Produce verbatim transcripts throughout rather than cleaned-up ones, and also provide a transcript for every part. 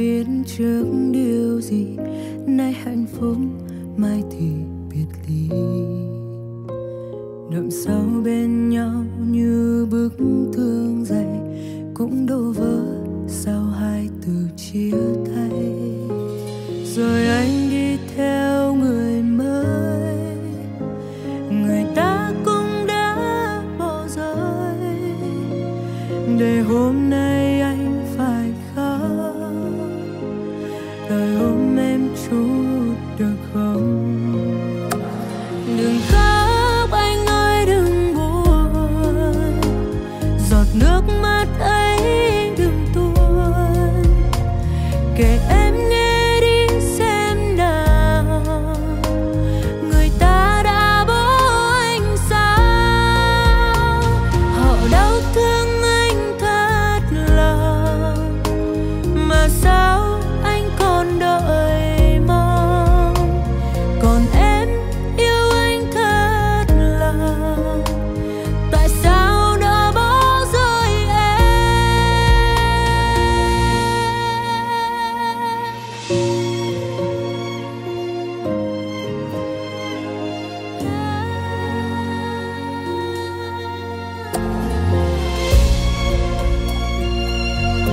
biết trước điều gì, nay hạnh phúc mai thì biệt ly. Đậm sâu bên nhau như bức tường dày cũng đổ vỡ sau hai từ chia tay. Rồi anh đi theo người mới, người ta cũng đã bỏ rơi, để hôm nay anh phải khóc. Đời ôm em chút được không? Đừng khóc anh ơi, đừng buồn, giọt nước mắt ấy đừng tuôn. Kể em nghe đi xem nào, người ta đã bỏ anh sao? Họ đau thương anh thật lòng, mà sao anh còn đợi mong? Còn em yêu anh thật lòng, tại sao đã bỏ rơi em? Rồi anh đi theo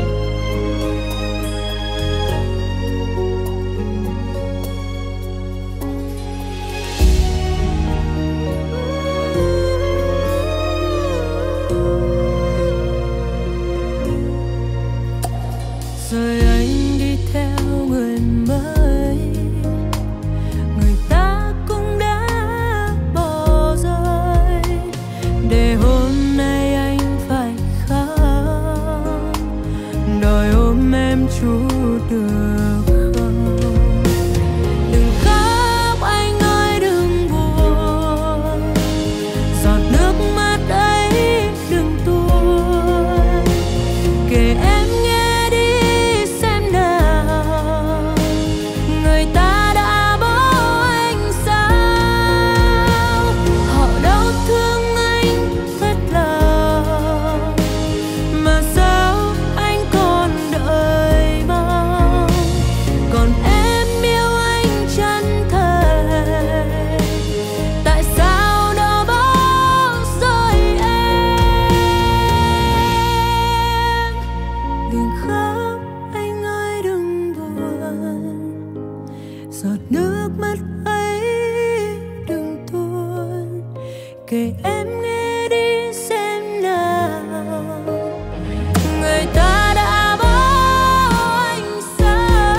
người mới, người ta cũng đã bỏ rơi, để hôm nay anh phải khóc. Đòi ôm em chút được không? Đừng khóc anh ơi, đừng buồn, giọt nước mắt ấy đừng tuôn. Kể em giọt nước mắt ấy đừng tuôn, kể em nghe đi xem nào, người ta đã bỏ anh sao?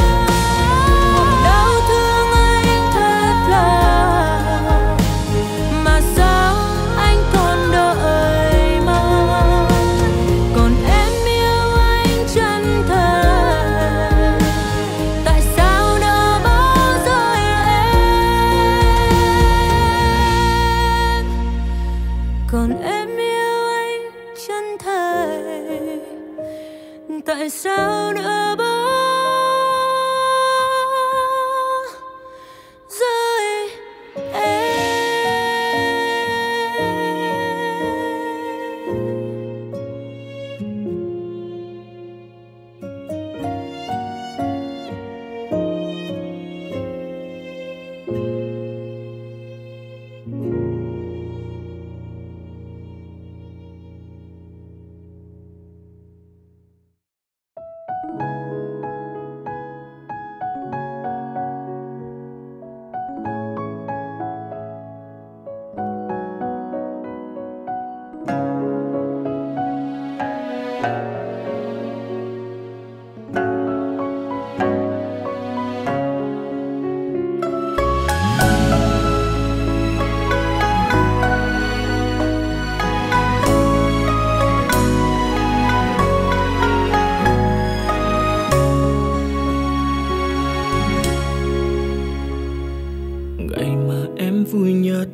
Họ đau thương anh thật là, mà sao anh còn đợi mong? Còn em yêu anh chân thật, còn em yêu anh chân thành, tại sao nỡ bỏ rơi em? Ngày mà em vui nhất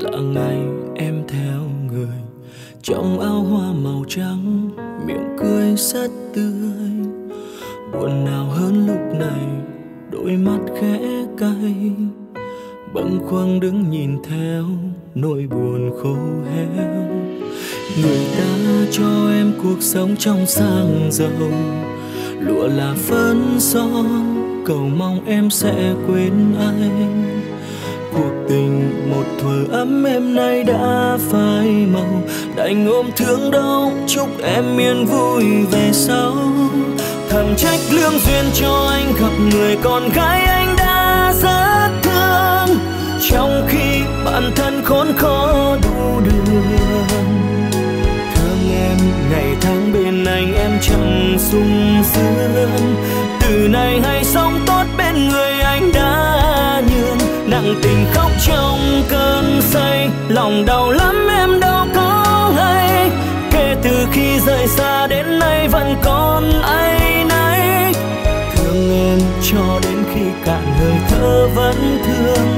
là ngày em theo người, trong áo hoa màu trắng, miệng cười rất tươi. Buồn nào hơn lúc này, đôi mắt khẽ cay, bâng khuâng đứng nhìn theo nỗi buồn khô héo. Người ta cho em cuộc sống trong sang giàu, lụa là phấn son, cầu mong em sẽ quên anh. Cuộc tình một thuở ấm em nay đã phai màu, đành ôm thương đau chúc em yên vui về sau. Thầm trách lương duyên cho anh gặp người con gái anh đã rất thương, trong khi bản thân khốn khó đủ đường. Thương em ngày tháng bên anh em chẳng sung sướng, từ nay hãy sống tốt bên người anh đã nhường. Nặng tình khóc trong cơn say, lòng đau lắm em đâu có hay, kể từ khi rời xa đến nay vẫn còn áy náy. Thương em cho đến khi cạn hơi thở vẫn thương,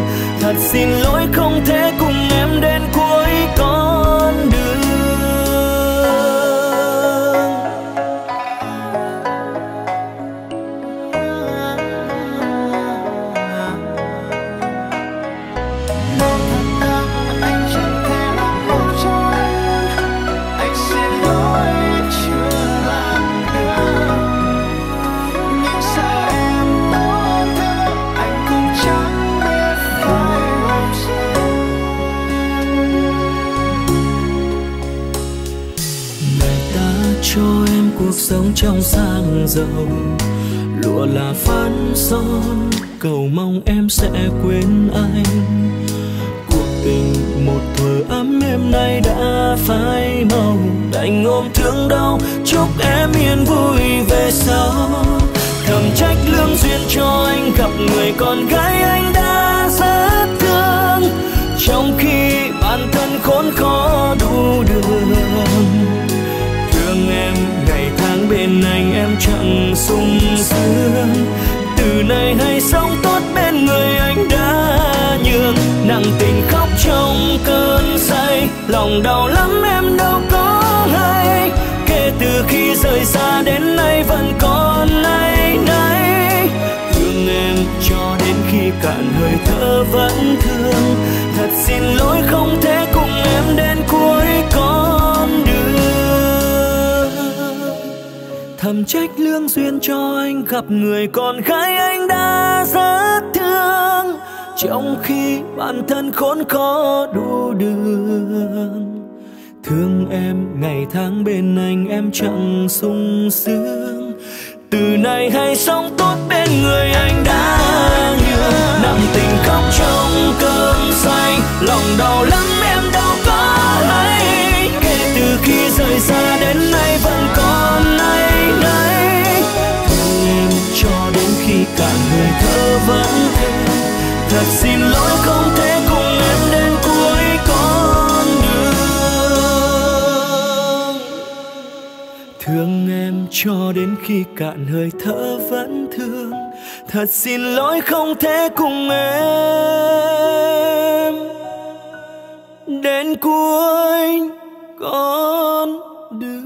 thật xin lỗi không thể cùng em đến cuối con đường. Sống trong sang giàu, lụa là phấn son, cầu mong em sẽ quên anh. Cuộc tình một thuở ấm em nay đã phai màu, đành ôm thương đau chúc em yên vui về sau. Thầm trách lương duyên cho anh gặp người con gái anh đã rất thương, trong khi bản thân khốn khó đủ đường. Thương em ngày tháng bên anh em chẳng sung sướng, từ nay hãy sống tốt bên người anh đã nhường. Nặng tình khóc trong cơn say, lòng đau lắm em đâu có hay, kể từ khi rời xa đến nay vẫn còn áy náy. Thương em cho đến khi cạn hơi thở vẫn thương, thật xin lỗi không thể cùng em đến cuối con đường. Thầm trách lương duyên cho anh gặp người con gái anh đã rất thương, trong khi bản thân khốn khó đủ đường. Thương em ngày tháng bên anh em chẳng sung sướng, từ nay hãy sống tốt bên người anh đã nhường. Nặng tình khóc trong cơn say, lòng đau lắm em đâu có hay, kể từ khi rời xa đến nay vẫn còn nay. Cho đến khi cả người thơ vẫn thương, thật xin lỗi không thể cùng em đến cuối con đường. Thương em cho đến khi cạn hơi thở vẫn thương, thật xin lỗi không thể cùng em đến cuối con đường.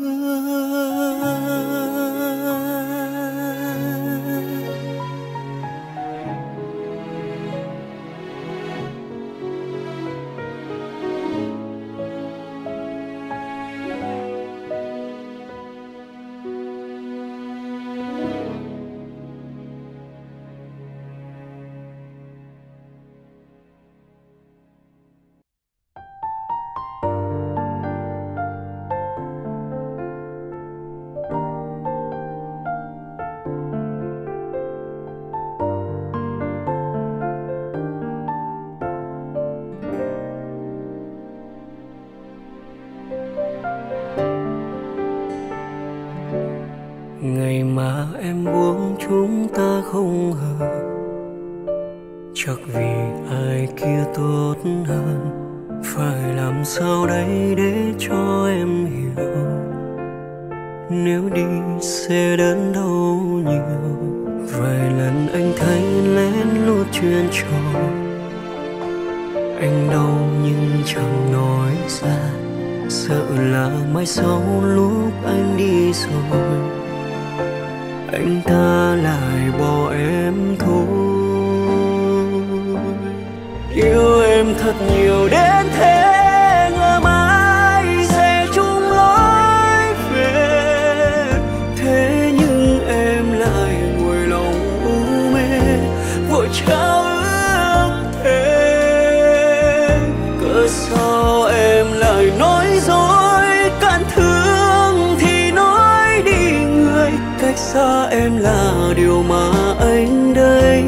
cách xa em là điều mà anh đây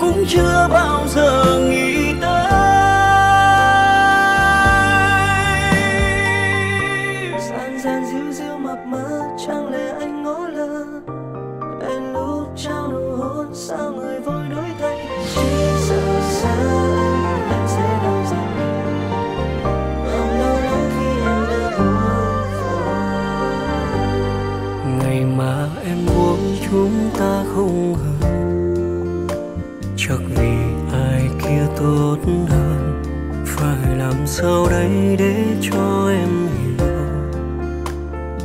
cũng chưa bao giờ nghĩ tới. Dàn dàn díu díu mập mờ, chẳng lẽ anh ngó lơ đến lúc trao nụ hôn sao người vội đổi thay. Chỉ sợ xa mà em muốn chúng ta không hợp, chắc vì ai kia tốt hơn. Phải làm sao đây để cho em hiểu,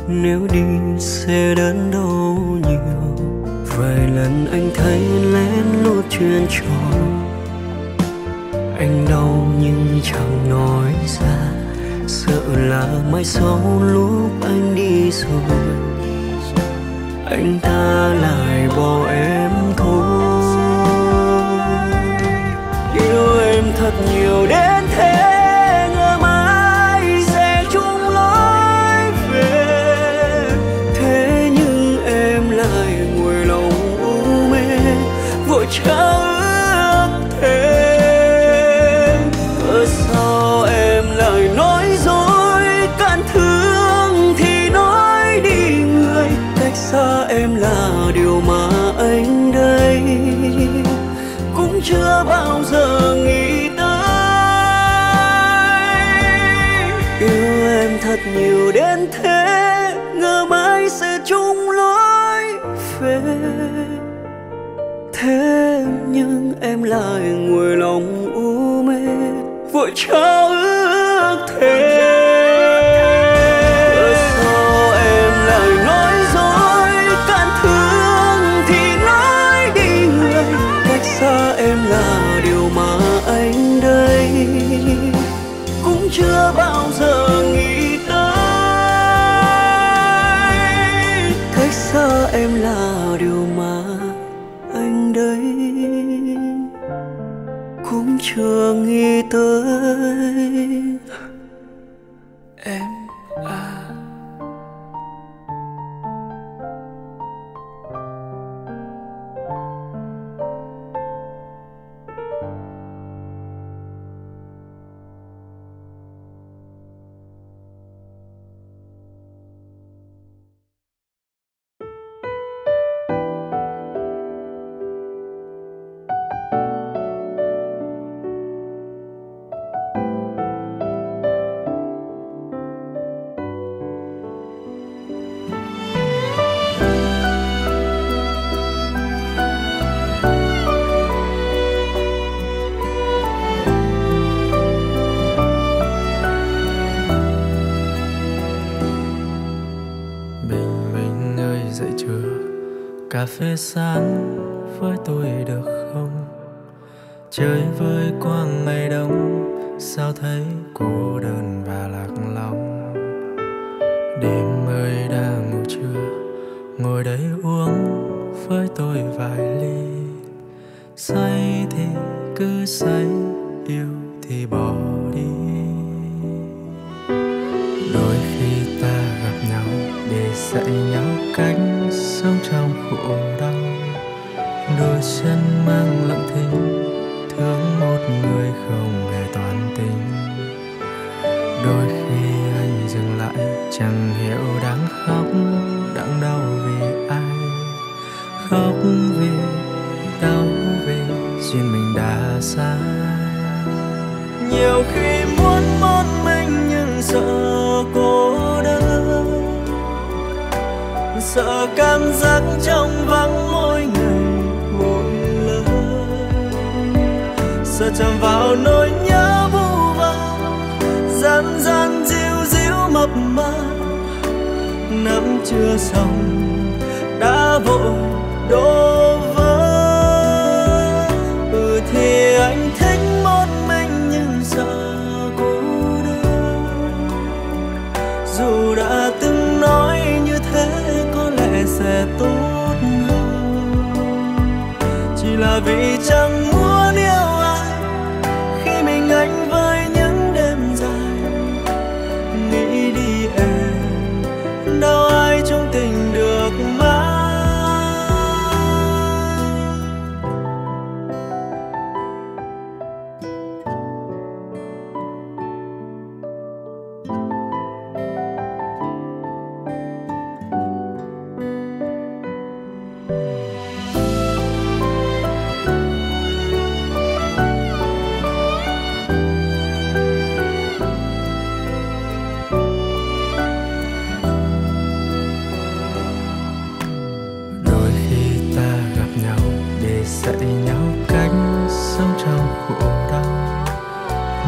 nếu đi sẽ đớn đau nhiều. Vài lần anh thấy lén lút chuyện trò, anh đau nhưng chẳng nói ra, sợ là mai sau lúc anh đi rồi anh ta lại bỏ em thôi. Yêu em thật nhiều đến thế, ngờ mãi sẽ chung lối về. Thế nhưng em lại ngồi lòng u mê, vội trao ước thêm. Ở sao em lại nói dối, cạn thương thì nói đi người. Cách xa em là điều mà anh đây cũng chưa bao giờ nghĩ tới. Yêu em thật nhiều đến thế, ngờ mãi sẽ chung lối về. Thế nhưng em lại ngồi lòng u mê, vội trao ước thêm. Chưa bao giờ nghĩ tới, cách xa em là điều mà anh đây cũng chưa nghĩ tới. Em à, cà phê sáng với tôi được không? Chơi với quang ngày đông, sao thấy cô đơn và lạc lòng. Đêm ơi đã ngủ chưa, ngồi đấy uống với tôi vài ly. Say thì cứ say, yêu thì bỏ đi. Đôi khi ta gặp nhau để dạy nhau cách sống trong khổ đau. Đôi chân mang lặng thinh, thương một người không hề toàn tình. Đôi khi anh dừng lại, chẳng hiểu đáng khóc, đáng đau vì ai. Khóc vì, đau vì duyên mình đã xa. Nhiều khi muốn một mình nhưng sợ cô đơn, sợ cảm giác trong vắng mỗi ngày mỗi lời, sợ chạm vào nỗi nhớ vu vơ, gian gian díu díu mập mờ. Năm chưa xong đã vội đổ vỡ. Ừ thì anh thích một mình nhưng sợ cô đơn, dù đã từng nói như thế sẽ tốt hơn. Chỉ là vì chẳng muốn yêu ai, khi mình anh với những đêm dài. Nghĩ đi em, đâu ai trong tình được dạy nhau cách sống trong khổ đau.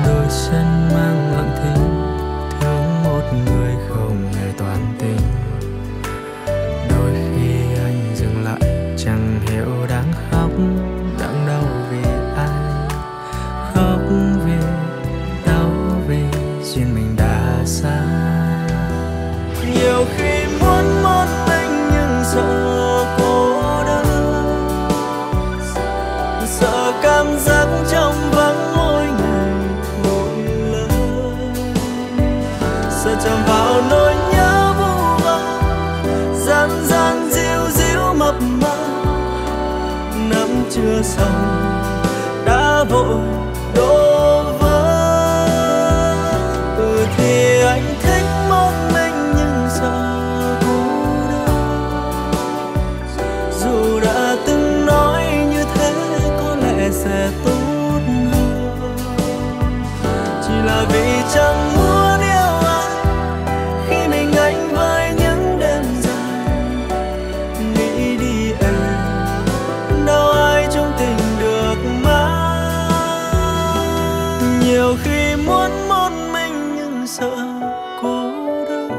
Đôi chân mang lặng thinh, thương một người không hề toàn tình. Đôi khi anh dừng lại, chẳng hiểu đáng khóc, đáng đau vì ai. Khóc vì, đau vì duyên mình đã xa. Nhiều khi muốn mất anh nhưng sợ cảm giác trong vắng mỗi ngày mỗi lần sẽ chạm vào nỗi nhớ vô vàn, gian gian díu díu mập mờ. Năm chưa xong đã vội đổ vỡ. Ừ thì anh thích một mình nhưng sợ cô đơn. Dù đã từng nói như thế sẽ tốt hơn, chỉ là vì chẳng muốn yêu ai khi mình anh với những đêm dài. Nghĩ đi em, đâu ai chung tình được mãi. Nhiều khi muốn một mình nhưng sợ cô đơn,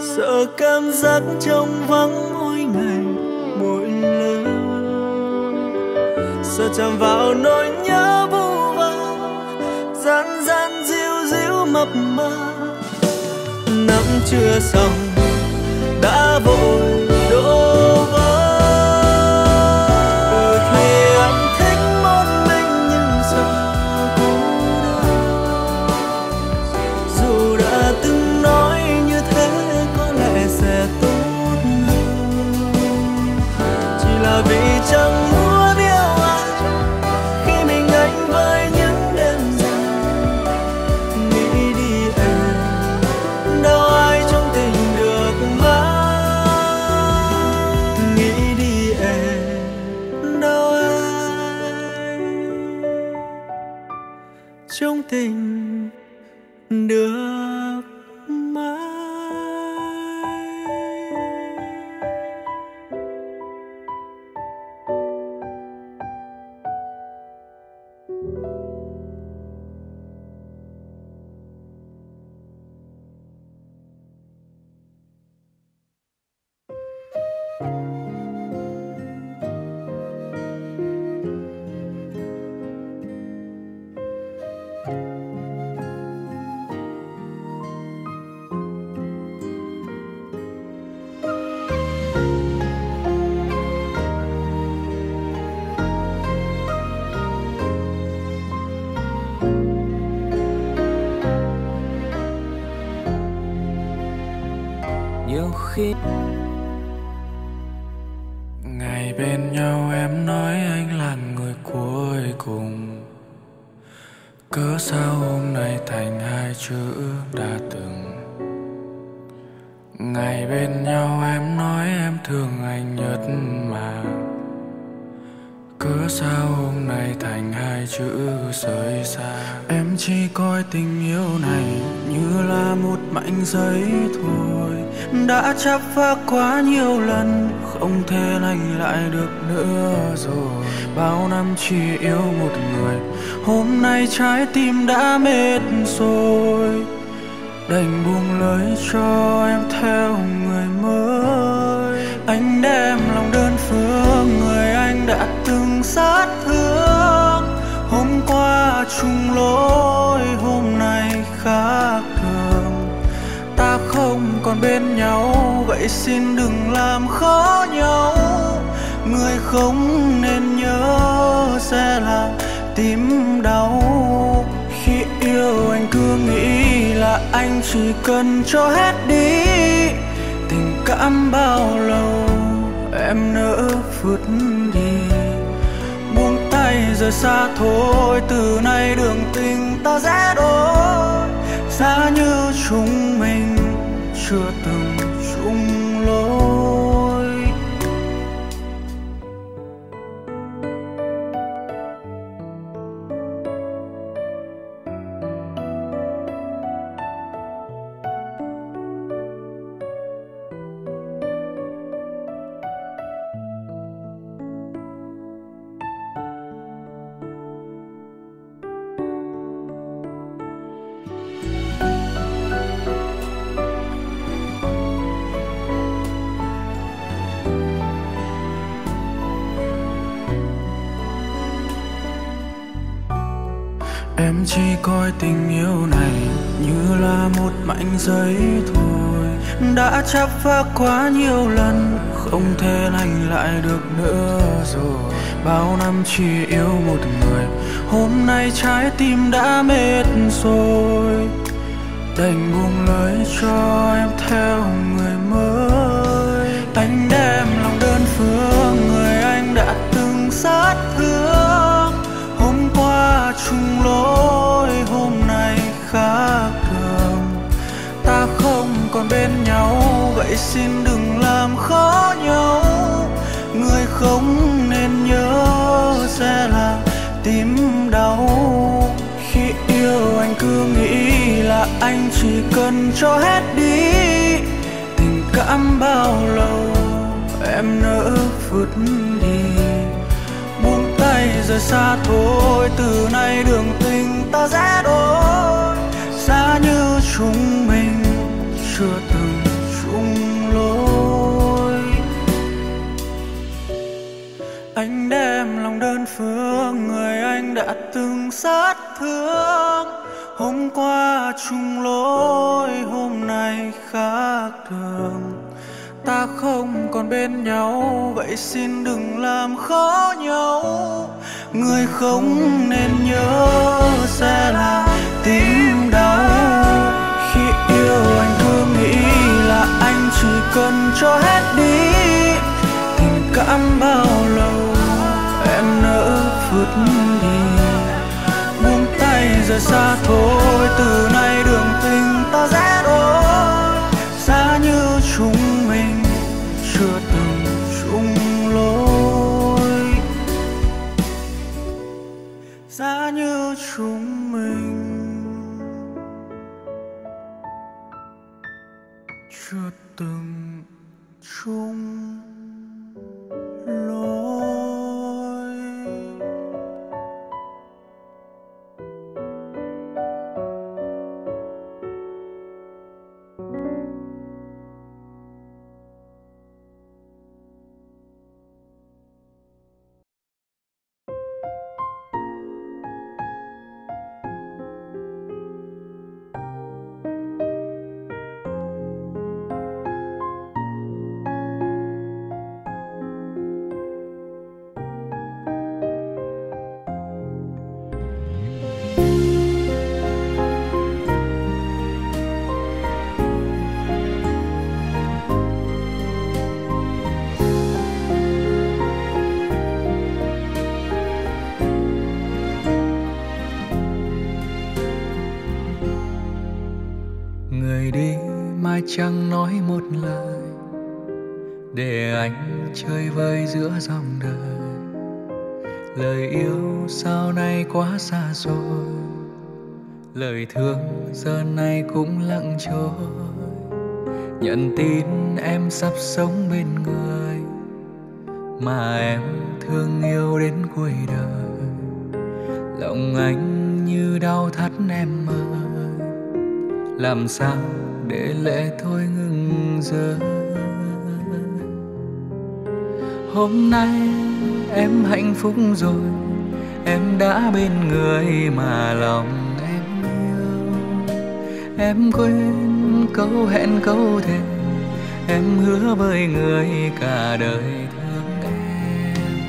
sợ cảm giác trong vắng mỗi ngày mỗi lần. Sợ chạm vào nỗi nhớ vu vơ, gian gian díu díu mập mờ. Năm chưa xong đã vội đổ vỡ. Ừ thì anh thích một mình nhưng sợ cô đơn. Dù đã từng nói như thế có lẽ sẽ tốt hơn, chỉ là vì chẳng trong tình được mãi. Ngày bên nhau em nói anh là người cuối cùng, cớ sao hôm nay thành hai chữ đã từng. Ngày bên nhau em nói em thương anh nhất mà, cớ sao hôm nay thành hai chữ rời xa. Em chỉ coi tình yêu này như là một mảnh giấy thôi, đã chắp phá quá nhiều lần, không thể lành lại được nữa rồi. Bao năm chỉ yêu một người, hôm nay trái tim đã mệt rồi, đành buông lời cho em theo người mới. Anh đem lòng đơn phương người anh đã từng sát thương. Hôm qua chung lối, hôm nay khác thường. Ta không còn bên nhau, vậy xin đừng làm khó nhau. Người không nên nhớ sẽ làm tim đau. Khi yêu anh cứ nghĩ là anh chỉ cần cho hết đi. Tình cảm bao lâu em nỡ vứt đi. Buông tay rời xa thôi, từ nay đường tình ta rẽ đôi. Giá như chúng mình chưa từng chung lối. Em chỉ coi tình yêu này như là một mảnh giấy thôi, đã chắp vá quá nhiều lần, không thể lành lại được nữa rồi. Bao năm chỉ yêu một người, hôm nay trái tim đã mệt rồi, đành buông lời cho em theo người mới. Anh đem lòng đơn phương, người anh đã từng sát thương. Hôm qua chung lối, hôm nay khác thường. Ta không còn bên nhau, vậy xin đừng làm khó nhau. Người không nên nhớ sẽ là tim đau. Khi yêu anh cứ nghĩ là anh chỉ cần cho hết đi tình cảm bao lâu em nỡ vứt đi. Buông tay rời xa thôi, từ nay đường tình ta sẽ đôi, xa như chúng mình chưa từng chung lối. Anh đem lòng đơn phương, người anh đã từng sát thương. Hôm qua chung lối, hôm nay khác thường. Ta không còn bên nhau, vậy xin đừng làm khó nhau. Người không nên nhớ sẽ là tim đau. Khi yêu anh cứ nghĩ là anh chỉ cần cho hết đi tình cảm bao lâu em nỡ vứt đi. Buông tay rời xa thôi, từ nay đường tình ta sẽ đôi, xa như chúng mình chưa từng chung lối, xa như chúng mình chưa từng chung lối. Chẳng nói một lời để anh chơi vơi giữa dòng đời. Lời yêu sau này quá xa rồi, lời thương giờ này cũng lặng trôi. Nhận tin em sắp sống bên người mà em thương yêu đến cuối đời. Lòng anh như đau thắt em ơi, làm sao để lệ thôi ngừng rơi. Hôm nay em hạnh phúc rồi, em đã bên người mà lòng em yêu. Em quên câu hẹn câu thề, em hứa với người cả đời thương em.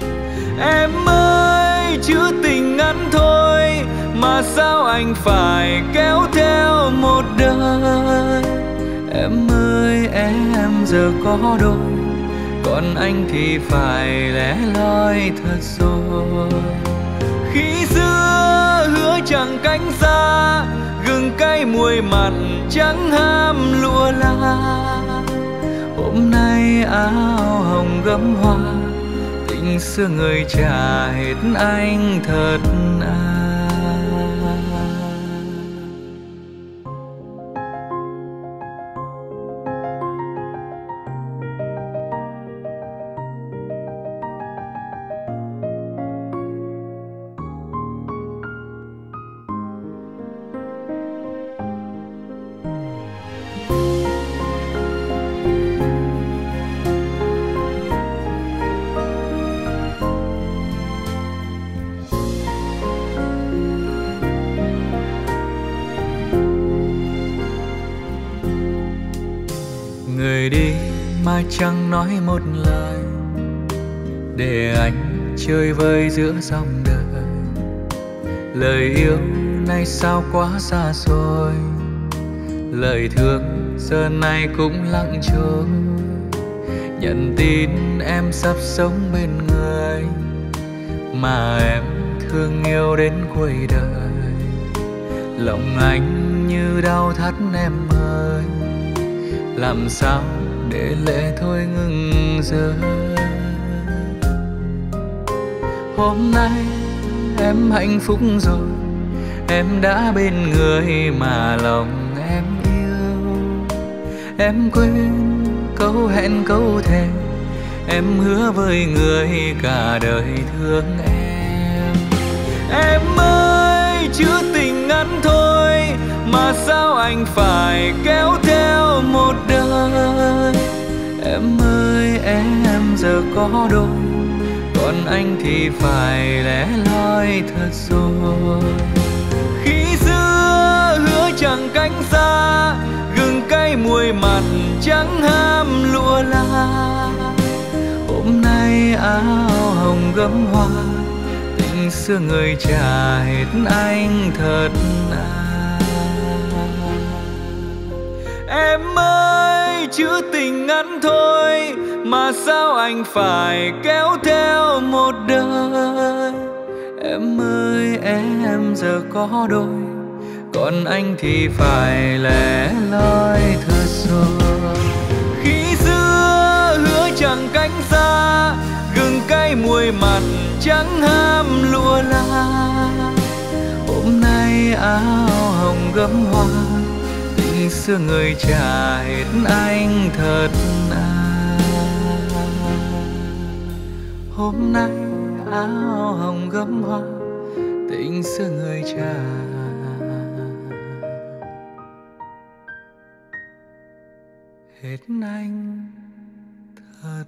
Em ơi, chứ tình ngắn thôi mà sao anh phải kéo theo một đời. Em ơi, em giờ có đôi, còn anh thì phải lẻ loi thật rồi. Khi xưa hứa chẳng cánh xa, gừng cay muối mặn chẳng ham lụa la. Hôm nay áo hồng gấm hoa, tình xưa người trả hết anh thật à. mà chẳng nói một lời, để anh chơi vơi giữa dòng đời. Lời yêu nay sao quá xa xôi, lời thương giờ này cũng lặng trôi. Nhận tin em sắp sống bên người mà em thương yêu đến cuối đời. Lòng anh như đau thắt em ơi, làm sao để lệ thôi ngừng rơi. Hôm nay em hạnh phúc rồi, em đã bên người mà lòng em yêu. Em quên câu hẹn câu thề, em hứa với người cả đời thương em. Em ơi, chứ tình ngắn thôi mà sao anh phải kéo theo một đời. Em ơi, em giờ có đôi, còn anh thì phải lẻ loi thật rồi. Khi xưa hứa chẳng cánh xa, gừng cay mùi mặn chẳng ham lụa la. Hôm nay áo hồng gấm hoa, tình xưa người trả hết anh thật à. Em ơi, chứ tình ngắn thôi mà sao anh phải kéo theo một đời. Em ơi, em giờ có đôi, còn anh thì phải lẻ loi thật rồi. Khi xưa hứa chẳng cánh xa, gừng cay mùi mặn chẳng ham lụa la. Hôm nay áo hồng gấm hoa, tình xưa người trả hết anh thật à. Hôm nay áo hồng gấm hoa, tình xưa người trả hết anh thật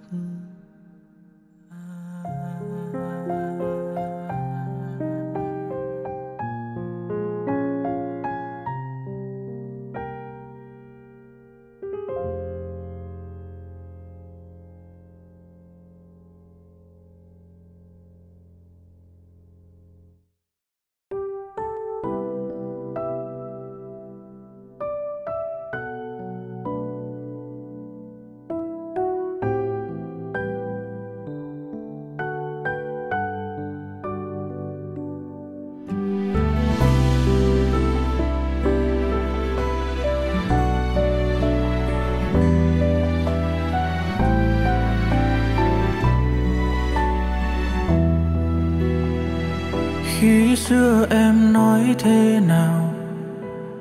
xưa. Em nói thế nào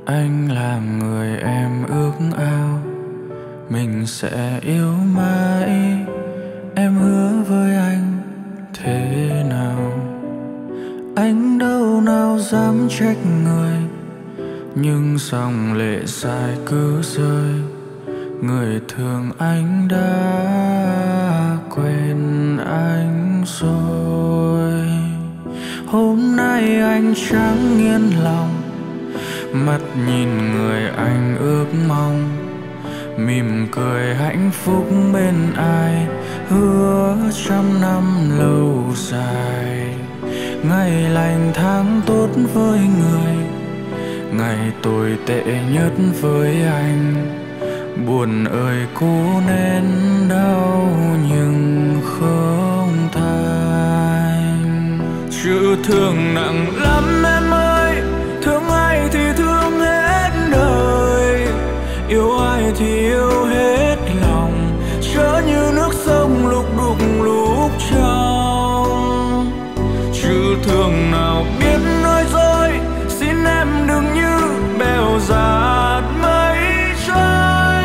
anh làm người em ước ao, mình sẽ yêu mãi, em hứa với anh thế nào. Anh đâu nào dám trách người, nhưng dòng lệ dài cứ rơi, người thương anh đã quên anh rồi. Hôm nay anh chẳng yên lòng, mắt nhìn người anh ước mong, mỉm cười hạnh phúc bên ai hứa trăm năm lâu dài. Ngày lành tháng tốt với người, ngày tồi tệ nhất với anh. Buồn ơi cố nén đau nhưng không tha. Chữ thương nặng lắm em ơi, thương ai thì thương hết đời, yêu ai thì yêu hết lòng, chớ như nước sông lúc đục lúc trong. Chữ thương nào biết nói dối, xin em đừng như bèo dạt mây trôi.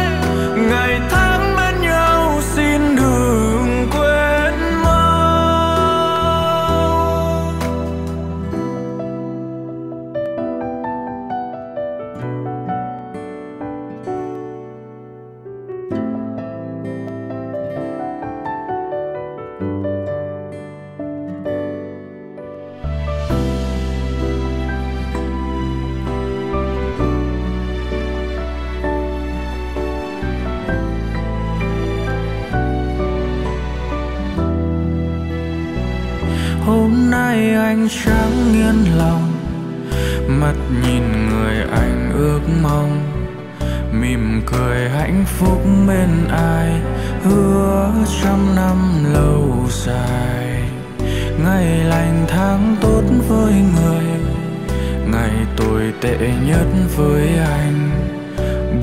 Ngày tháng bên nhau nay anh chẳng yên lòng, mắt nhìn người anh ước mong, mỉm cười hạnh phúc bên ai hứa trăm năm lâu dài. Ngày lành tháng tốt với người, ngày tồi tệ nhất với anh.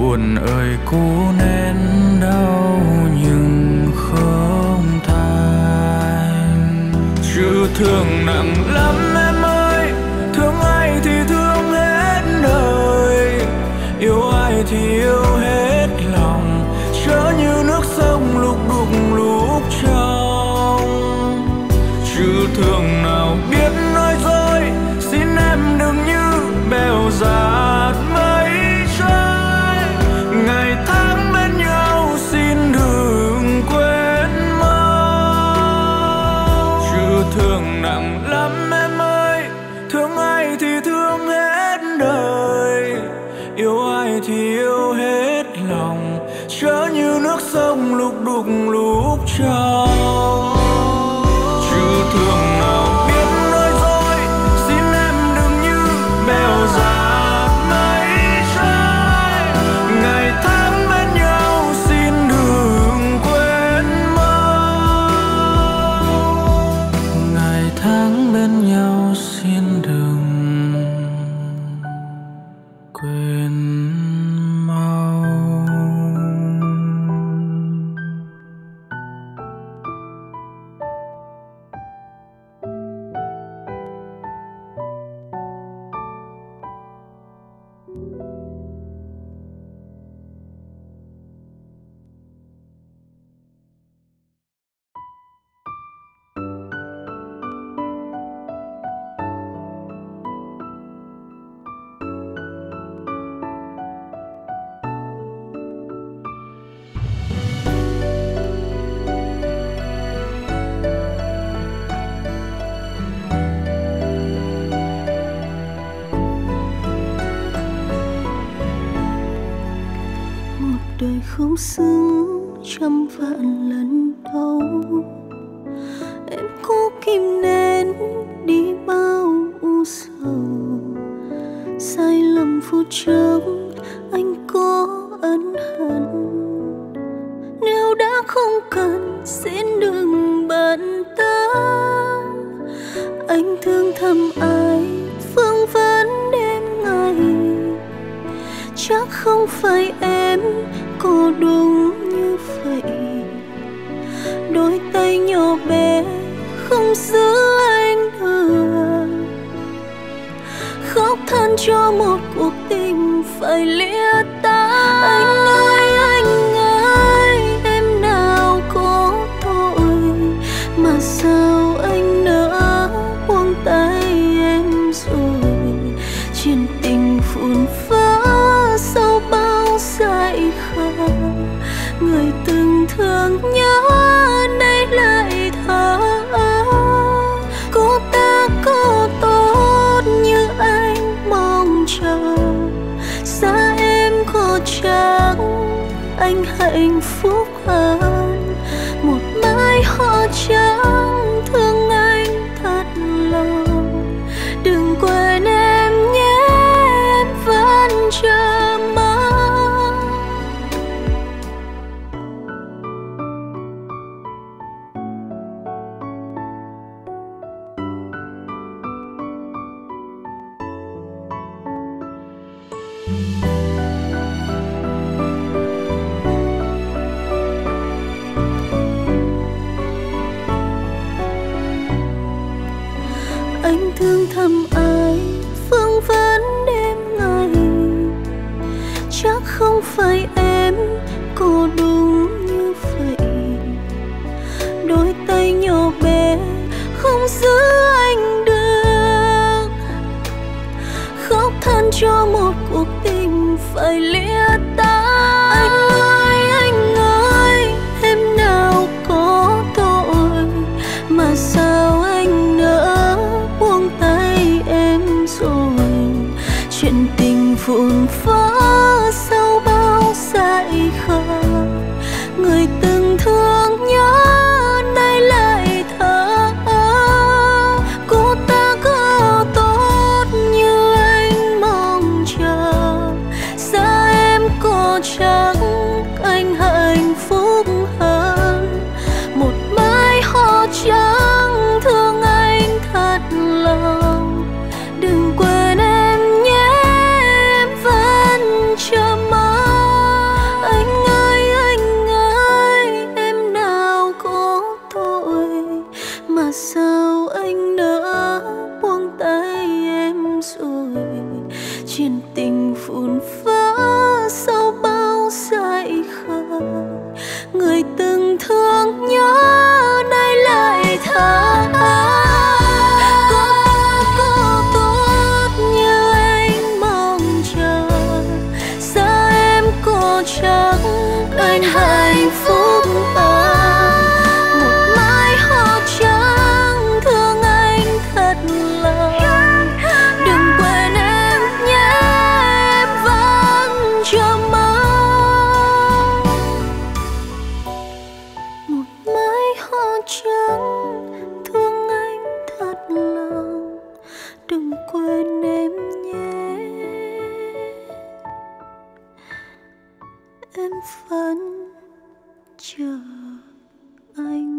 Buồn ơi cố nén đau nhưng không thành. Chữ thương nặng lắm em ơi, thương ai thì thương hết đời, yêu ai thì yêu hết lòng, chớ như nước sông lúc đục lúc trong. Chữ thương nào biết nói dối, xin em đừng như bèo dạt mây trôi. Ngày tháng bên nhau xin đừng quên mau. Chữ thương nặng lắm em ơi, thương ai thì thương hết đời, yêu ai thì yêu hết lòng, chớ như nước sông lúc đục lúc trong. Chữ thương nào biết nói dối, xin em đừng như bèo dạt. Không xứng trăm vạn lần đau, em cố kìm nén đi bao u sầu. Sai lầm phút trước anh có ân hận, nếu đã không cần xin đừng bận tâm. Anh thương thầm ai vương vấn đêm ngày, chắc không phải em cô đúng như vậy. Đôi tay nhỏ bé không giữ anh được, khóc than cho một cuộc tình phải lìa ta. Anh ơi anh ơi, em nào có tội mà sao anh nỡ buông tay em rồi. Chuyện tình phun phá sau bao dại khờ, người từng thương nhớ nay lại thở ơ. Cô ta có tốt như anh mong chờ, xa em có chắc anh hạnh phúc hơn. Một mái họ trắng thương anh thật lòng, đừng quên em nhé, em vẫn chờ mong. Anh thương thầm ai vương vấn đêm ngày, chắc không phải em cô đúng như vậy. Đôi tay nhỏ bé không giữ anh được, khóc than cho một cuộc tình phải lìa ta. Anh ơi anh ơi, em nào có tội mà sao anh nỡ buông tay em rồi. Chuyện tình vụn vỡ sau bao dại khờ, người từng thương nhớ nay lại thở ơ. Cô tình thương nhớ nơi lời thơ. Có cô tốt như anh mong chờ, giờ em cô chẳng bên hạnh phúc ta. Một mái hoa trắng thương anh thật lòng, đừng quên em nhé, em vẫn chờ mong. Một mái hoa trắng thương anh thật lòng, đừng quên em nhé, em vẫn chờ anh.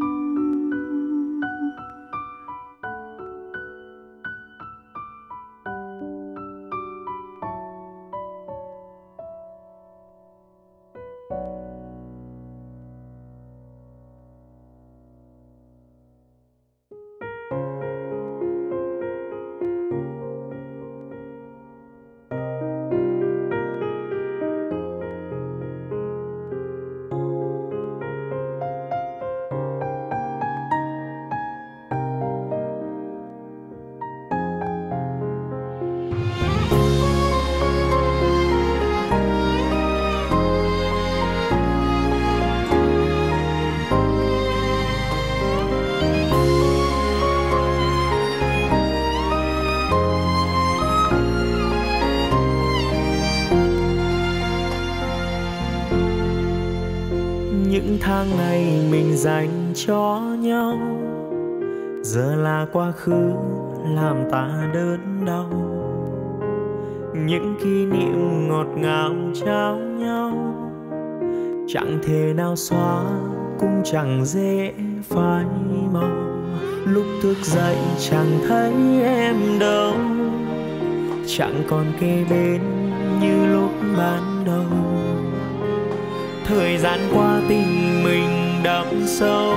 Những tháng ngày mình dành cho nhau giờ là quá khứ làm ta đớn đau. Những kỷ niệm ngọt ngào trao nhau chẳng thể nào xóa, cũng chẳng dễ phai màu. Lúc thức dậy chẳng thấy em đâu, chẳng còn kề bên như lúc ban đầu. Thời gian qua tình mình đậm sâu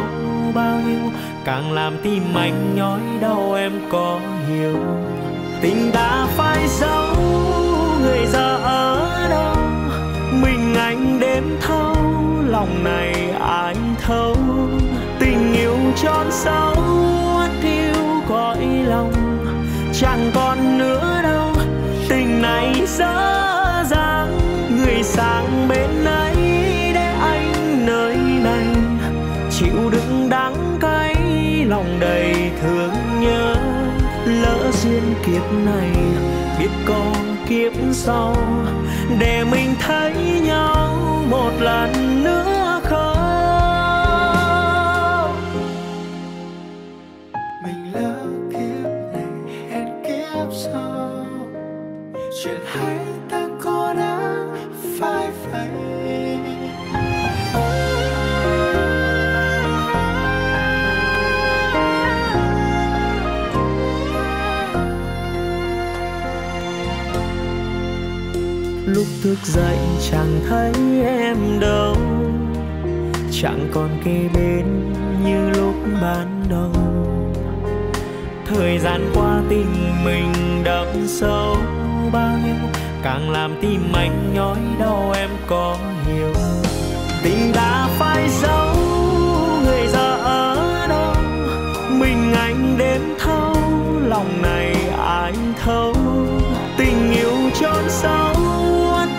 bao nhiêu, càng làm tim anh nhói đau em có hiểu. Tình ta phải giấu, người giờ ở đâu? Mình anh đếm thấu, lòng này ai thấu? Tình yêu tròn sâu, yêu cõi lòng, chẳng còn nữa đâu. Tình này dở dang, người sang bên ấy để anh nơi này chịu đựng đắng cay, lòng đầy thương nhớ. Lỡ duyên kiếp này biết có kiếp sau, để mình thấy nhau một lần nữa không? Mình lỡ kiếp này hẹn kiếp sau, chuyện hay ta có đã phải vậy. Lúc thức dậy chẳng thấy em đâu, chẳng còn kề bên như lúc ban đầu. Thời gian qua tình mình đậm sâu bao nhiêu, càng làm tim anh nhói đau em có hiểu. Tình đã phải giấu, người giờ ở đâu? Mình anh đếm thấu, lòng này ai thấu? Tình yêu trốn sâu,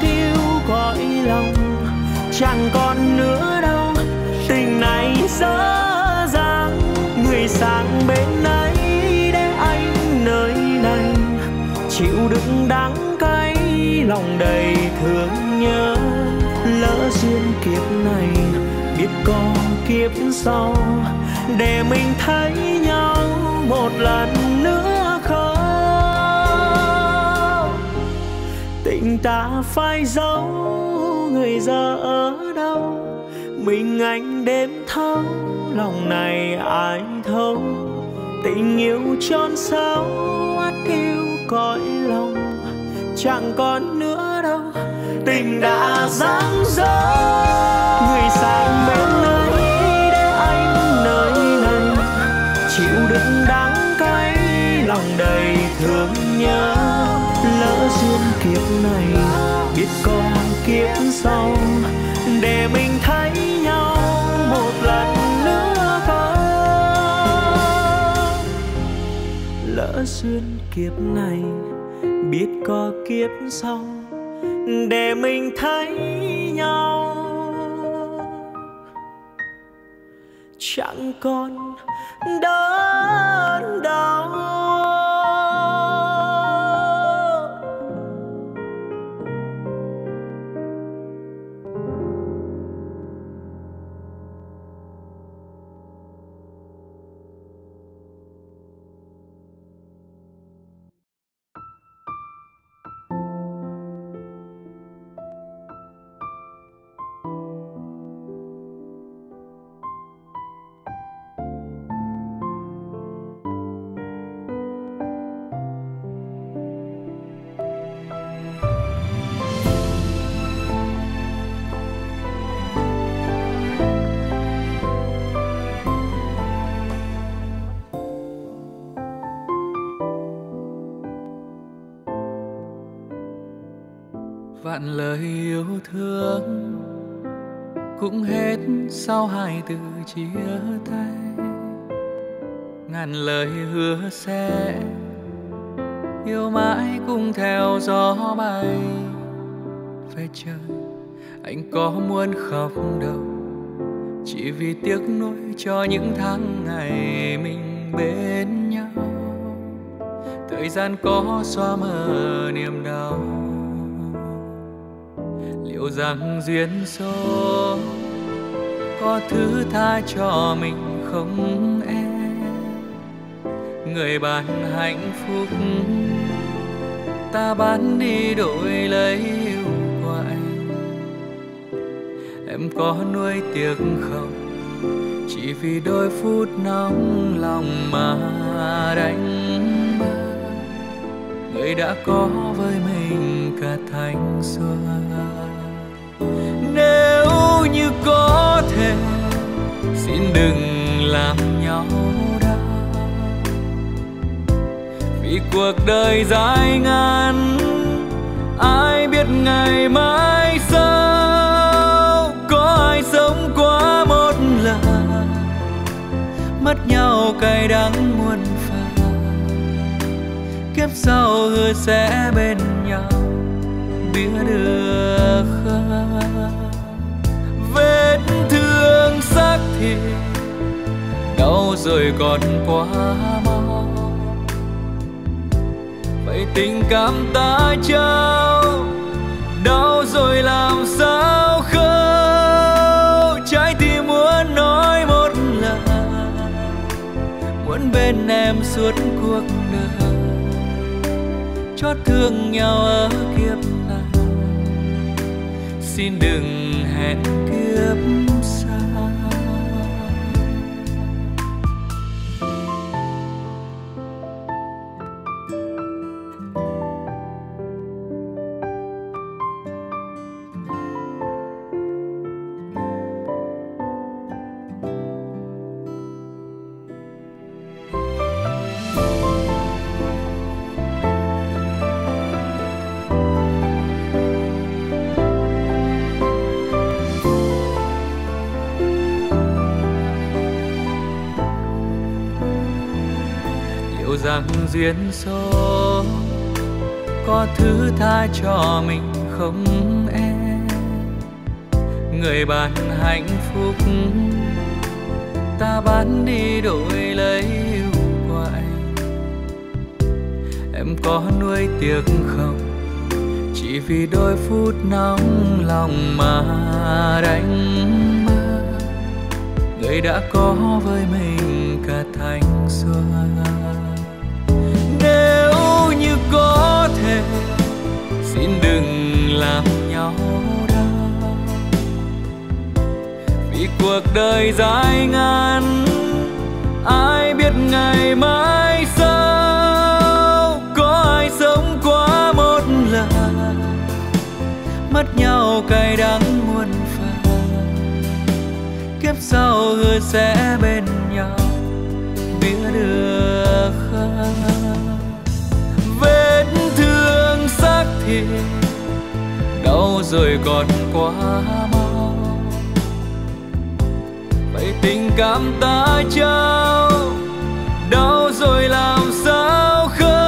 yêu cõi lòng, chẳng còn nữa đâu. Tình này dở dang, người sang bên ấy để anh nơi này chịu đựng đắng cay, lòng đầy thương nhớ. Lỡ duyên kiếp này biết có kiếp sau, để mình thấy nhau một lần nữa không? Tình ta phải giấu, người giờ ở đâu? Mình anh đêm thâu, lòng này ai thâu? Tình yêu trốn sâu, ắt yêu cõi lòng, chẳng còn nữa đâu. Tình đã giáng dỡ, người sang bên ấy để anh nơi này chịu đựng đắng cay, lòng đầy thương nhớ. Lỡ duyên kiếp này biết còn kiếp sau, để mình thấy nhau một lần. xuyên kiếp này, biết có kiếp sau để mình thấy nhau. Chẳng còn đớn đau, vạn lời yêu thương cũng hết sau hai từ chia tay. Ngàn lời hứa sẽ yêu mãi cũng theo gió bay. Về trời anh có muốn khóc đâu, chỉ vì tiếc nuối cho những tháng ngày mình bên nhau. Thời gian có xóa mờ niềm đau, liệu rằng duyên số có thứ tha cho mình không em? Người bạn hạnh phúc ta bán đi đổi lấy yêu của anh. Em có nuối tiếc không, chỉ vì đôi phút nóng lòng mà đánh mất người đã có với mình cả thanh xuân. Nếu như có thể, xin đừng làm nhau đau, vì cuộc đời dài ngàn, ai biết ngày mai sau. Có ai sống quá một lần, mất nhau cay đắng muôn phần. Kiếp sau hứa sẽ bên nhau, biết được không? Vết thương xác thịt đau rồi còn quá mau, vậy tình cảm ta trao đau rồi làm sao khâu? Trái tim muốn nói một lần, muốn bên em suốt cuộc đời, chót thương nhau ở kiếp này. Xin đừng hẹn kiếp xa. Rằng duyên số có thứ tha cho mình không em? Người bạn hạnh phúc ta bán đi đổi lấy yêu của anh. Em có nuối tiếc không, chỉ vì đôi phút nóng lòng mà đánh mất người đã có với mình cả thanh xuân. Nếu như có thể, xin đừng làm nhau đau, vì cuộc đời dài ngàn, ai biết ngày mai sau. Có ai sống quá một lần, mất nhau cay đắng muôn phần. Kiếp sau hứa sẽ bên nhau, biết được không? Vết thương xác thịt đau rồi còn quá mau, vậy tình cảm ta trao đau rồi làm sao không?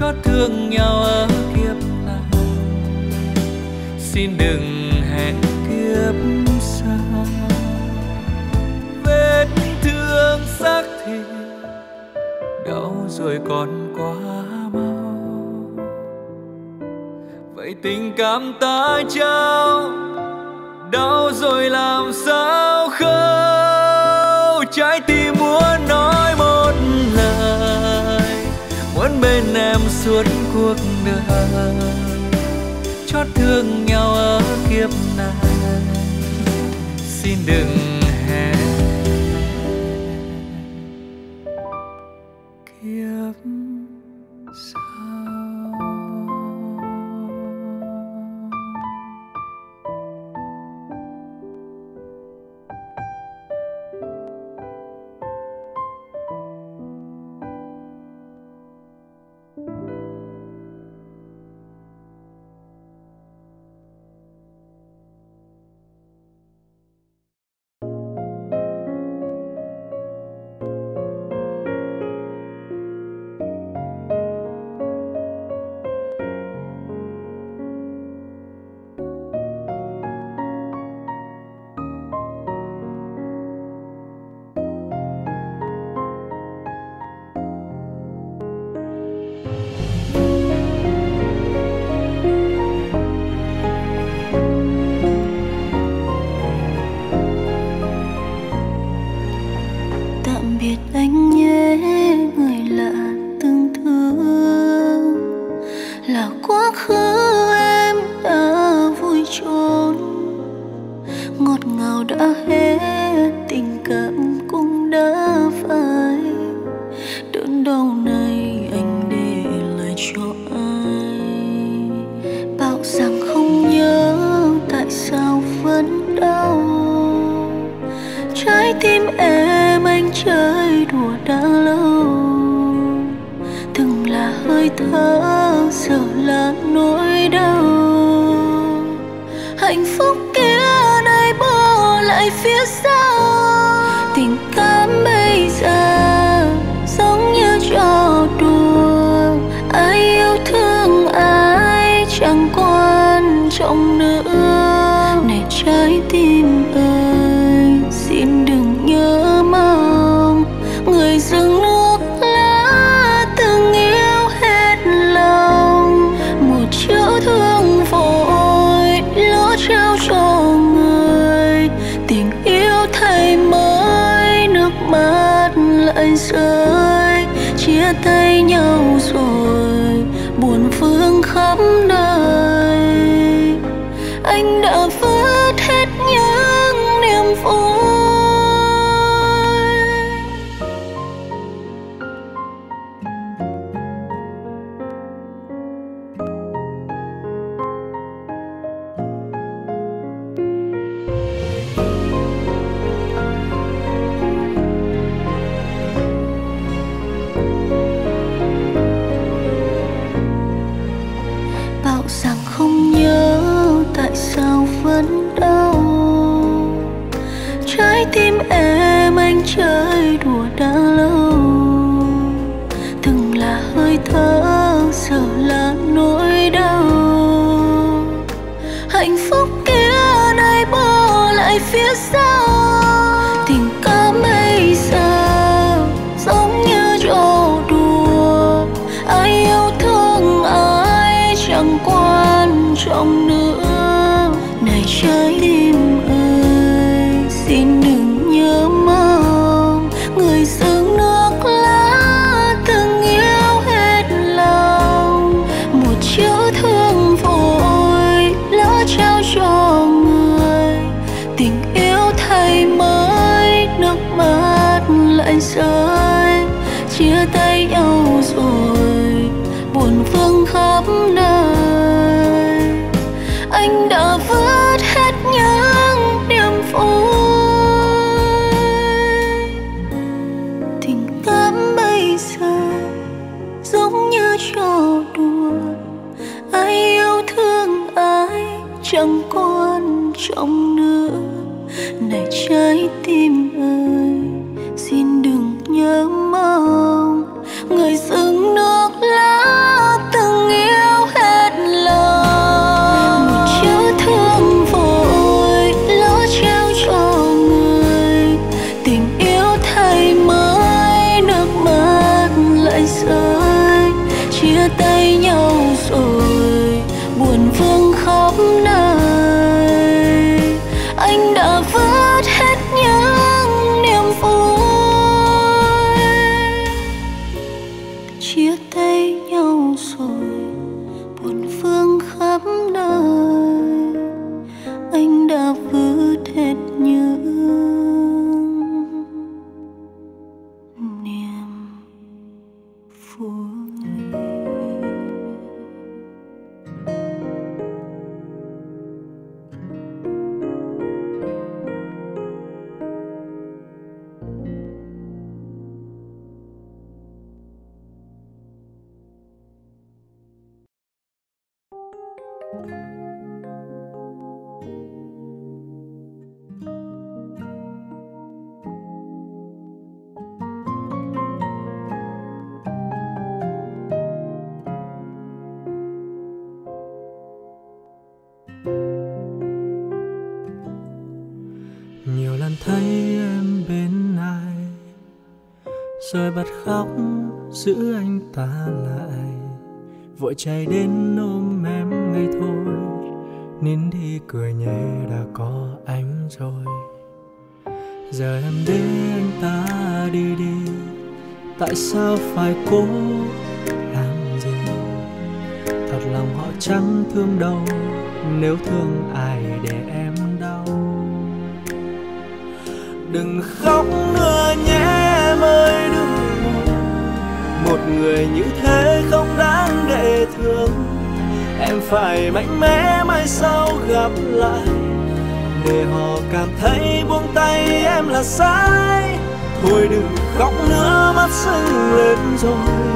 chót thương nhau ở kiếp này. Xin đừng hẹn kiếp xa, vết thương xác thịt đau rồi còn quá mau. Vậy tình cảm ta trao đau rồi làm sao khâu, trái tim muốn nói một lời, muốn bên em suốt cuộc đời, chót thương nhau ở kiếp này. Xin đừng hẹn kiếp sau. Trái tim ơi, xin đừng nhớ mong, nhau rồi, buồn vương khắp nơi. Anh đã vứt hết những niềm vui. Chia tay nhau rồi, buồn vương khắp nơi. Anh đã vứt hết những rồi bật khóc giữ anh ta lại, vội chạy đến ôm em ngay thôi. Nín đi cười nhẹ đã có anh rồi. Giờ em để anh ta đi đi, tại sao phải cố làm gì? Thật lòng họ chẳng thương đâu, nếu thương ai để em đau. Đừng khóc nữa nhé em ơi, đừng buồn. Một người như thế không đáng để thương. Em phải mạnh mẽ mai sau gặp lại, để họ cảm thấy buông tay em là sai. Thôi đừng khóc nữa, mắt sưng lên rồi.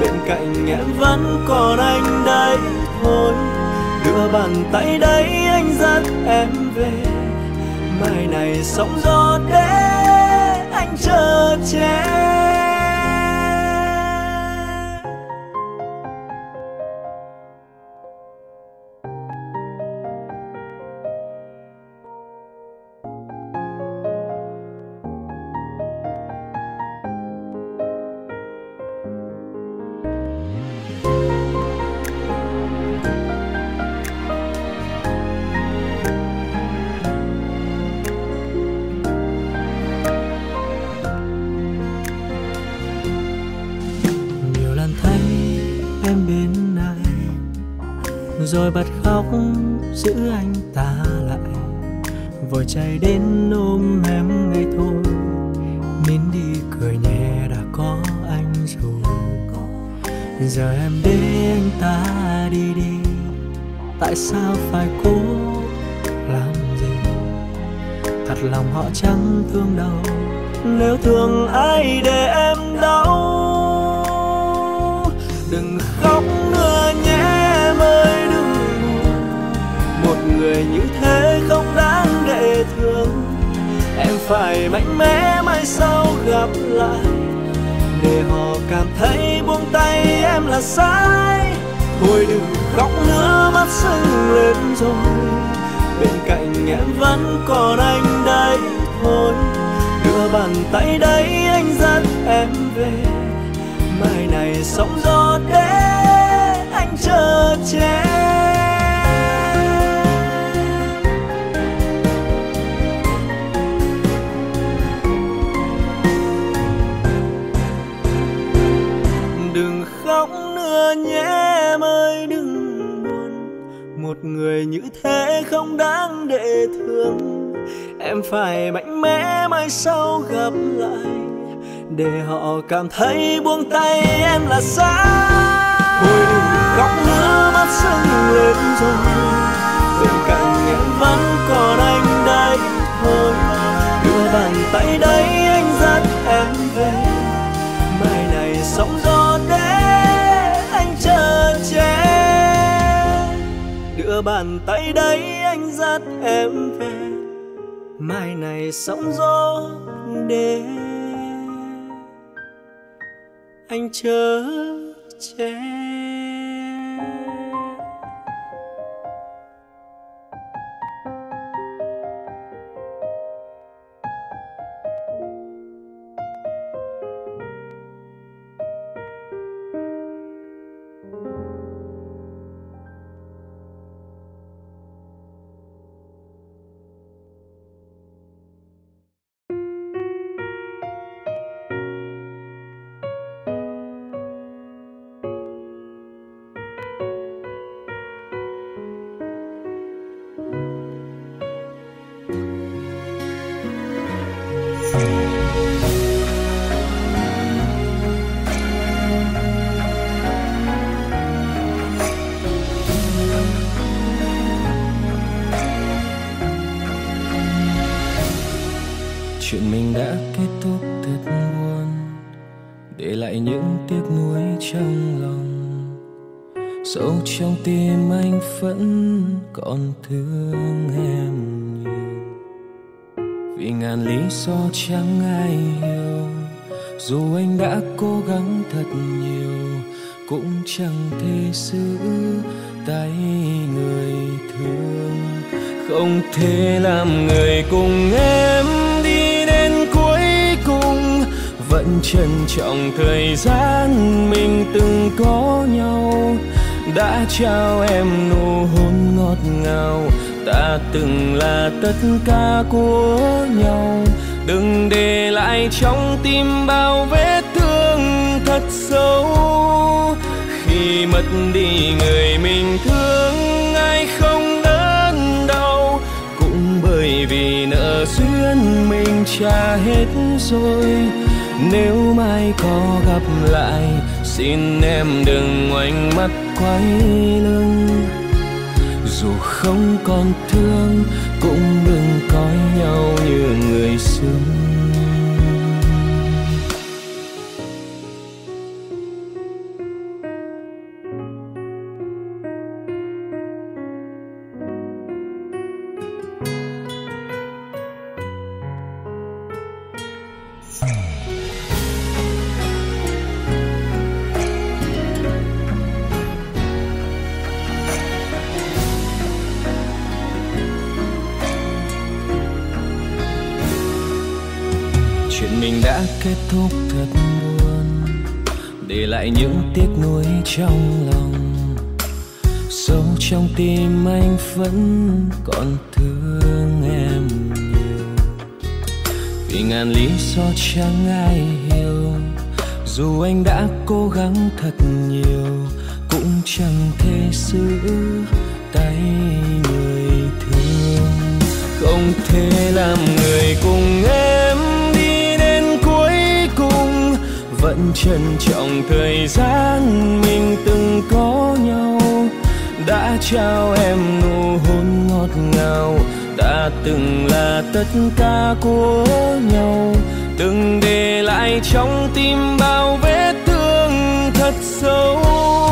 Bên cạnh em vẫn còn anh đấy thôi. Đưa bàn tay đấy anh dắt em về. Mai này sóng gió đến anh chờ che. Rồi bật khóc giữ anh ta lại, vội chạy đến ôm em ngay thôi. Nín đi cười nhẹ đã có anh rồi. Giờ em để anh ta đi đi, tại sao phải cố làm gì? Thật lòng họ chẳng thương đâu, nếu thương ai để em đau. Đừng khóc nữa nhé em ơi. Một người như thế không đáng để thương. Em phải mạnh mẽ mai sau gặp lại, để họ cảm thấy buông tay em là sai. Thôi đừng khóc nữa, mắt sưng lên rồi. Bên cạnh em vẫn còn anh đấy thôi. Đưa bàn tay đấy anh dắt em về. Mai này sóng gió để anh chờ che. Một người như thế không đáng để thương. Em phải mạnh mẽ mai sau gặp lại, để họ cảm thấy buông tay em là sai. Thôi đừng khóc nữa, mắt sưng lên rồi. Bên cạnh em vẫn còn anh đây thôi. Đưa bàn tay đấy anh dắt em về. Mai này sóng gió đến anh chờ che. Đưa bàn tay đấy anh dắt em về. Mai này sóng gió để anh chở che. chuyện mình đã kết thúc thật buồn, để lại những tiếc nuối trong lòng. Sâu trong tim anh vẫn còn thương em nhiều, vì ngàn lý do chẳng ai hiểu. Dù anh đã cố gắng thật nhiều, cũng chẳng thể giữ tay người thương. Không thể làm người cùng em đi đến cuối cùng, vẫn trân trọng thời gian mình từng có nhau. Đã trao em nụ hôn ngọt ngào, ta từng là tất cả của nhau. Đừng để lại trong tim bao vết thương thật sâu, khi mất đi người mình thương ai không đớn đau. Cũng bởi vì nợ duyên mình trả hết rồi, nếu mai có gặp lại xin em đừng ngoảnh mắt quay lưng. Dù không còn thương cũng đừng coi nhau như người xưa. Kết thúc thật buồn, để lại những tiếc nuối trong lòng. Sâu trong tim anh vẫn còn thương em nhiều, vì ngàn lý do chẳng ai hiểu. Dù anh đã cố gắng thật nhiều, cũng chẳng thể giữ tay người thương. Không thể làm người cùng em, vẫn trân trọng thời gian mình từng có nhau. Đã trao em nụ hôn ngọt ngào, đã từng là tất cả của nhau. Từng để lại trong tim bao vết thương thật sâu,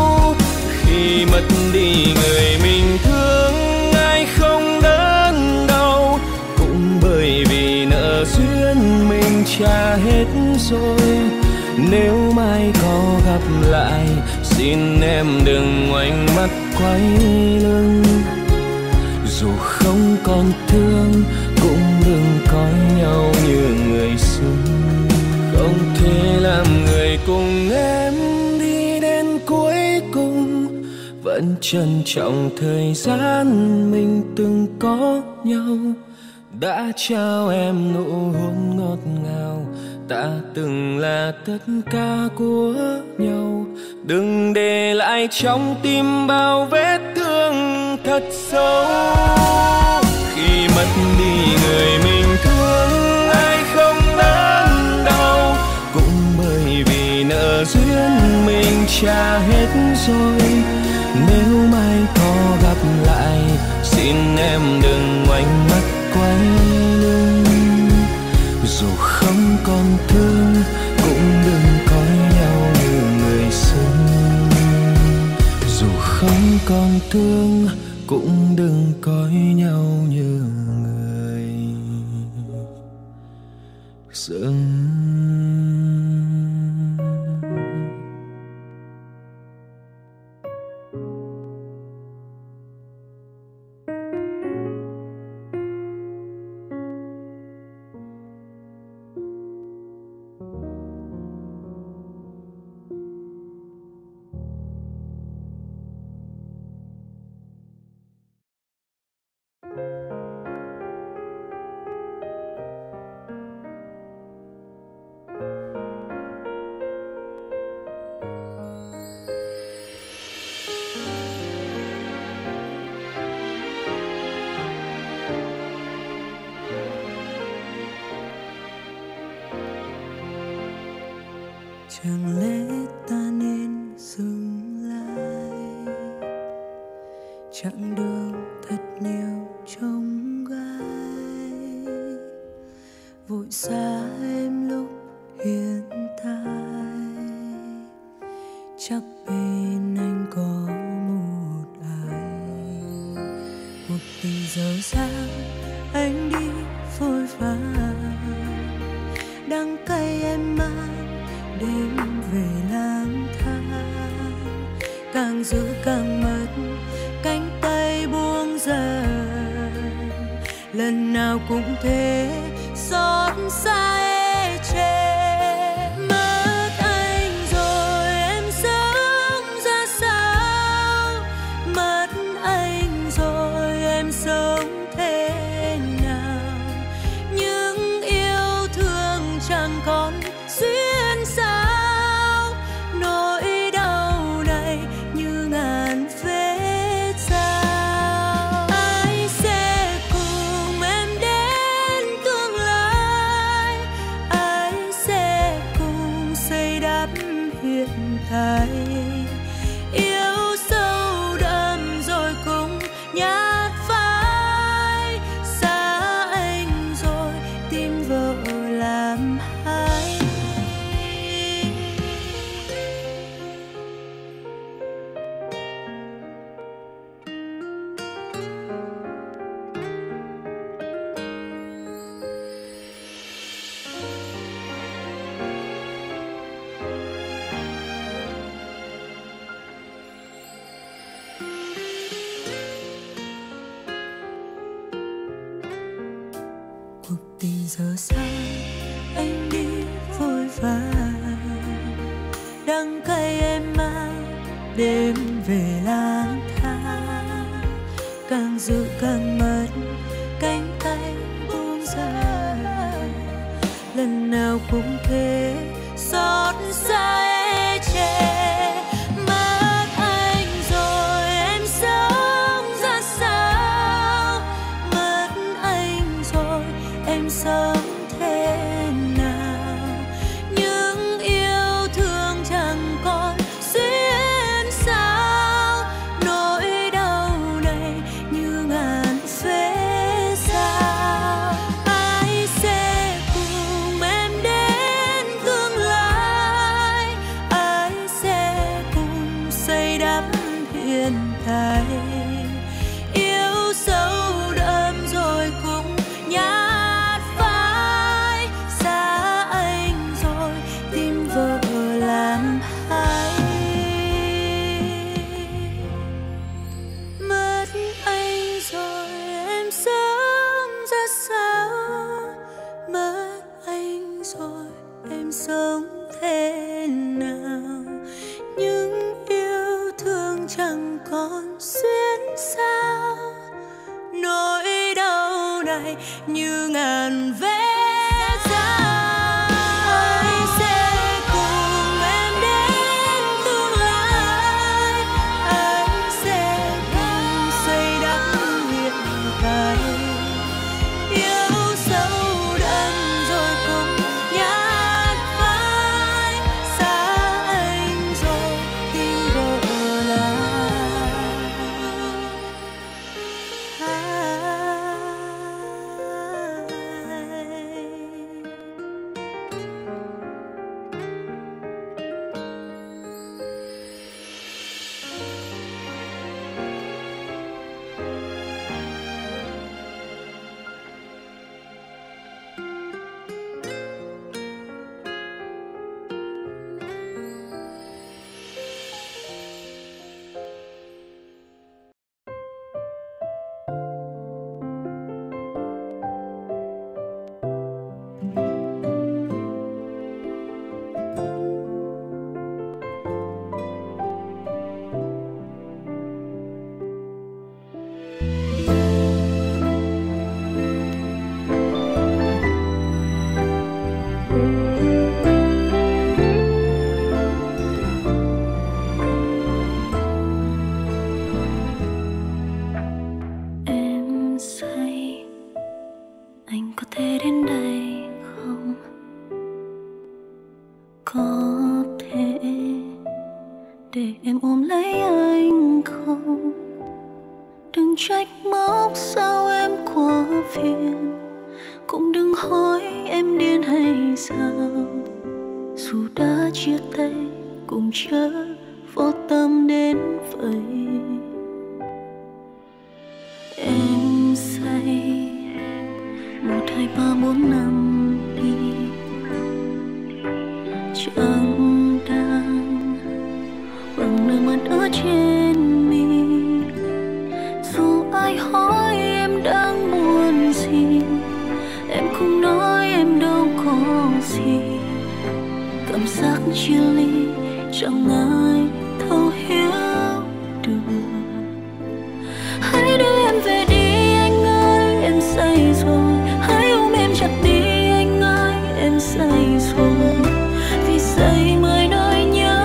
khi mất đi người mình thương ai không đớn đau. Cũng bởi vì nợ duyên mình trả hết rồi, nếu mai có gặp lại xin em đừng ngoảnh mắt quay lưng. Dù không còn thương cũng đừng coi nhau như người xưa. Không thể làm người cùng em đi đến cuối cùng, vẫn trân trọng thời gian mình từng có nhau. Đã trao em nụ hôn ngọt ngào, ta từng là tất cả của nhau. Đừng để lại trong tim bao vết thương thật sâu, khi mất đi người mình thương ai không đớn đau. Cũng bởi vì nợ duyên mình trả hết rồi, nếu mai có gặp lại xin em đừng ngoảnh mắt quay lưng. Dù không còn thương cũng đừng coi nhau như người xưa. Dù không còn thương cũng đừng coi nhau như người xưa. Chẳng lẽ ta nên dừng lại, chặng đường thật nhiều trông gai, vội xa em lúc hiện tại, chắc bên anh có một ai. Một tình giờ sáng anh đi vội vàng, đắng cay em mang đêm về lang thang. Càng giữ càng mất, cánh tay buông dần, lần nào cũng thế. Xót xa ê chê, mất anh rồi em sống ra sao? Mất anh rồi em sống thế nào? Những yêu thương chẳng còn duyên sao? Nỗi đau này như ngàn vết dao. Ai sẽ cùng em đến tương lai? Ai sẽ cùng xây đắp hiện tại? Yêu sâu đậm rồi cũng nhạt phai. Xa anh rồi tim vợ làm hai. Cuộc tình giờ sáng anh đi vội vàng, đắng cay em mang đêm về lang thang. Càng giữ càng mất, cánh tay buông ra, lần nào cũng thế. Xót xa ê chê, sống thế nào? Những yêu thương chẳng còn duyên sao? Nỗi đau này như ngàn vết dao. Ai sẽ cùng em đến tương lai? Ai sẽ cùng xây đắp hiện tại? Yêu sâu đậm rồi cũng nhạt. Rồi em sống thế nào? Những yêu thương chẳng còn duyên sao? Nỗi đau này như ngàn vết dao. Ai sẽ cùng em đến tương lai? Ai sẽ cùng xây đắp hiện tại? Trách móc sao em quá phiền, cũng đừng hỏi em em điên hay sao? Dù đã chia tay cùng chớ vô tâm đến vậy. Em say một hai ba bốn năm đi, chẳng đang bằng nước mắt ở trên mi. Dù ai hỏi em đang buồn gì, em cũng nói em đâu có gì. Cảm giác chia ly chẳng ai thấu hiểu được. Hãy đưa em về đi anh ơi, em say rồi. Hãy ôm em chặt đi anh ơi, em say rồi. Vì say mới nói nhớ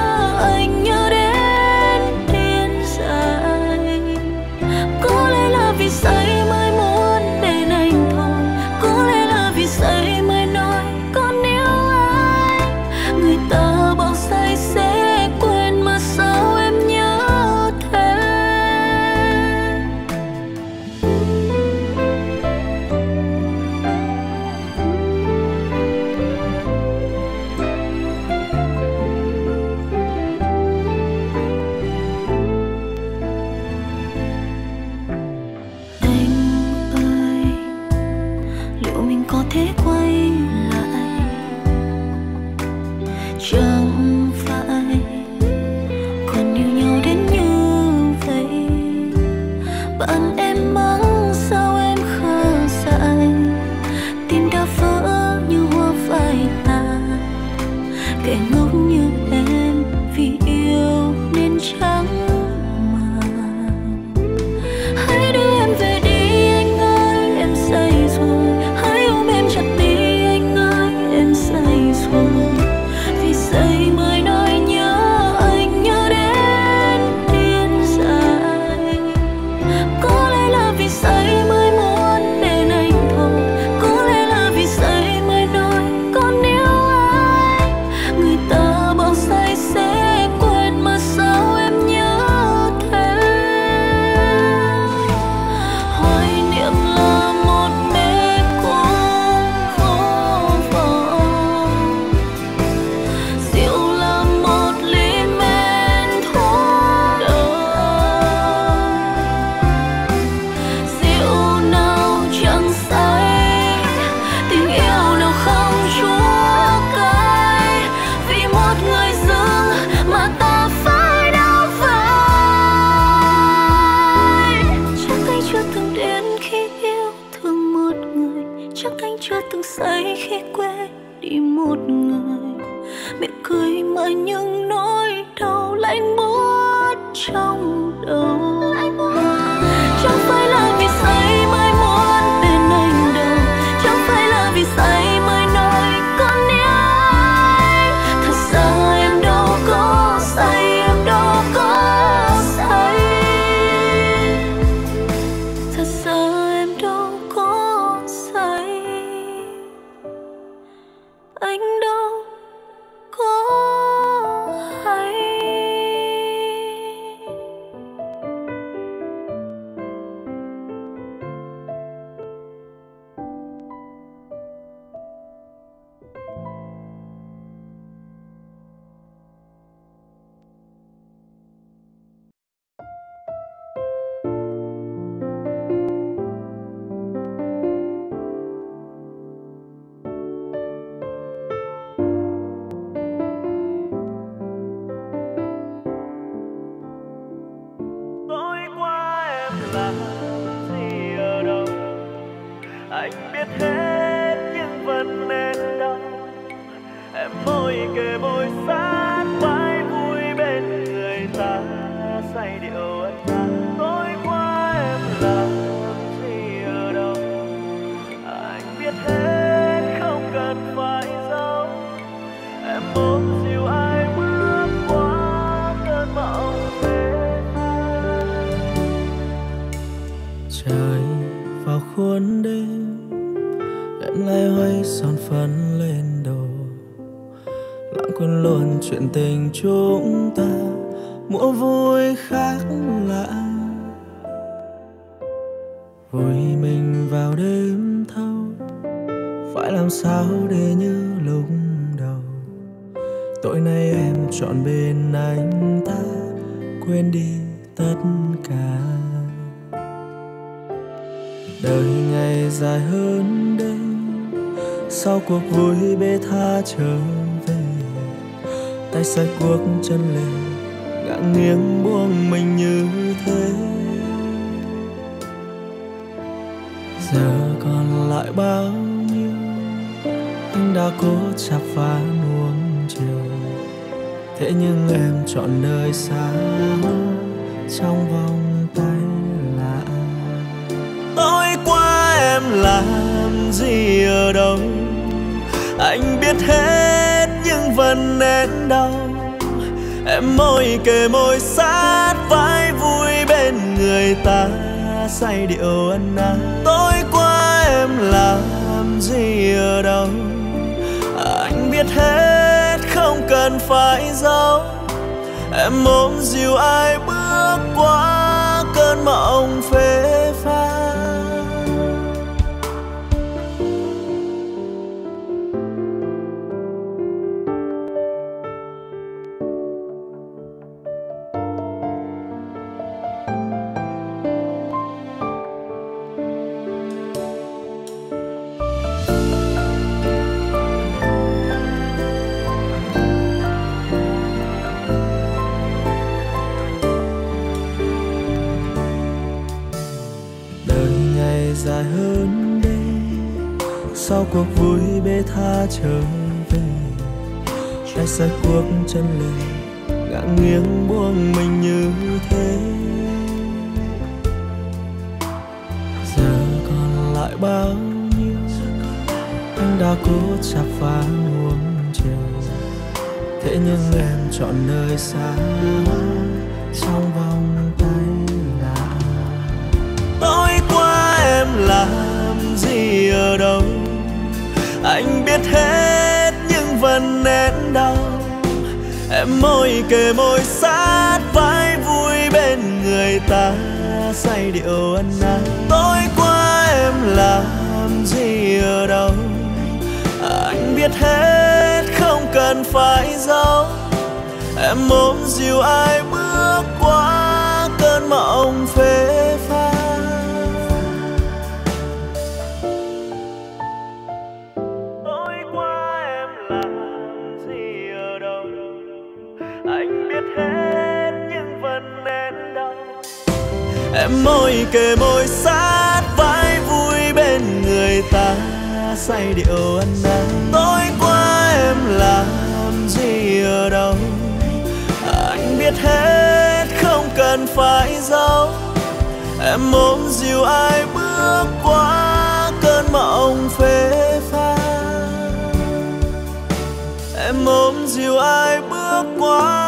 anh, nhớ đến điên dại. Có lẽ là vì say mới muốn bên anh thôi. Có lẽ là vì say mới nói còn yêu anh. Người ta bảo say sẽ thế quay lại. Chẳng phải còn yêu nhau đến như vậy. Bạn em mắng sao em khờ dại. Tim đã vỡ như hoa phai tàn. Kẻ ngốc như em vì yêu nên trắng màng. Hãy đưa em về đi anh ơi, em say rồi. Vì say mới nói nhớ anh, nhớ đến điên dại. Có lẽ là vì say mới muốn bên anh thôi. Có lẽ là vì say mới nói còn yêu anh. Người ta bảo say sẽ quên mà sao em nhớ thế. Hoài niệm là một mê cũng vô vọng. Chắc anh chưa từng say khi quên đi một người. Miệng cười mãi nhưng nỗi đau lạnh buốt trong đầu. Chẳng phải là vì say mới muốn bên anh đâu. Chẳng phải là vì say mới nói con yêu anh. Thật ra em đâu có say, em đâu có say. Thật ra em đâu có. Anh đâu có hay. Làm gì ở đâu anh biết hết nhưng vẫn nên đau. Em môi kề môi sát mãi vui bên người ta say điệu anh ta. Tối qua em làm gì ở đâu anh biết hết không cần phải giấu. Em muốn dịu ai bước qua cơn bão. Trời vào khuôn đêm em lại hoay son phấn lên đầu. Lãng quên luôn chuyện tình chúng ta mùa vui khác lạ. Vùi mình vào đêm thâu phải phải làm sao để như lúc đầu. Tối nay em chọn bên anh ta, quên đi tất cả. Đời ngày dài hơn đây, sau cuộc vui bê tha trở về. Tay sai cuốc chân lên, ngã nghiêng buông mình như thế. Giờ còn lại bao nhiêu anh đã cố chạm phá nuông chiều. Thế nhưng em chọn nơi xa trong vòng tay lạ. Tối qua em làm gì ở đâu? Anh biết hết nhưng vẫn đến đâu. Em môi kề môi sát vai vui bên người ta, say điệu ân á. Tối qua em làm gì ở đâu? Anh biết hết không cần phải giấu. Em ôm dìu ai bước qua cơn mộng phê pha. Dài hơn đây, sau cuộc vui bê tha trở về. Tay sai cuốc chân lên, ngã nghiêng buông mình như thế. Giờ còn lại bao nhiêu anh đã cố chạm phá muôn chiều. Thế nhưng em chọn nơi xa trong vòng tay lạ. Tối qua em làm gì ở đâu? Anh biết hết nhưng vẫn nén đau. Em môi kề môi sát vai vui bên người ta, say điệu ân á. Tối qua em làm gì ở đâu? Anh biết hết không cần phải giấu. Em ôm dìu ai bước qua cơn mộng phê pha. Em môi kề môi sát vai vui bên người ta, say điệu ân á. Tối qua em làm gì ở đâu? Anh biết hết không cần phải giấu. Em ôm dìu ai bước qua cơn mộng phê pha. Em ôm dìu ai bước qua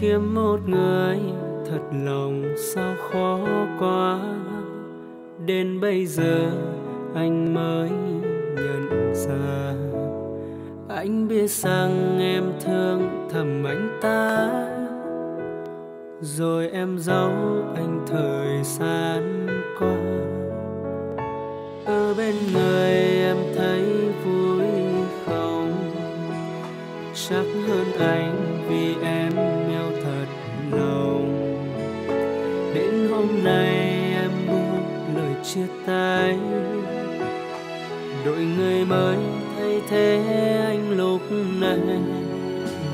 Kiếm một người thật lòng sao khó quá, đến bây giờ anh mới nhận ra. Anh biết rằng em thương thầm anh ta, rồi em giấu anh thời gian qua. Ở bên người em thấy vui không, chắc hơn anh vì em yêu thật lòng. Đến hôm nay em buông lời chia tay, đổi người mới thay thế anh lúc này.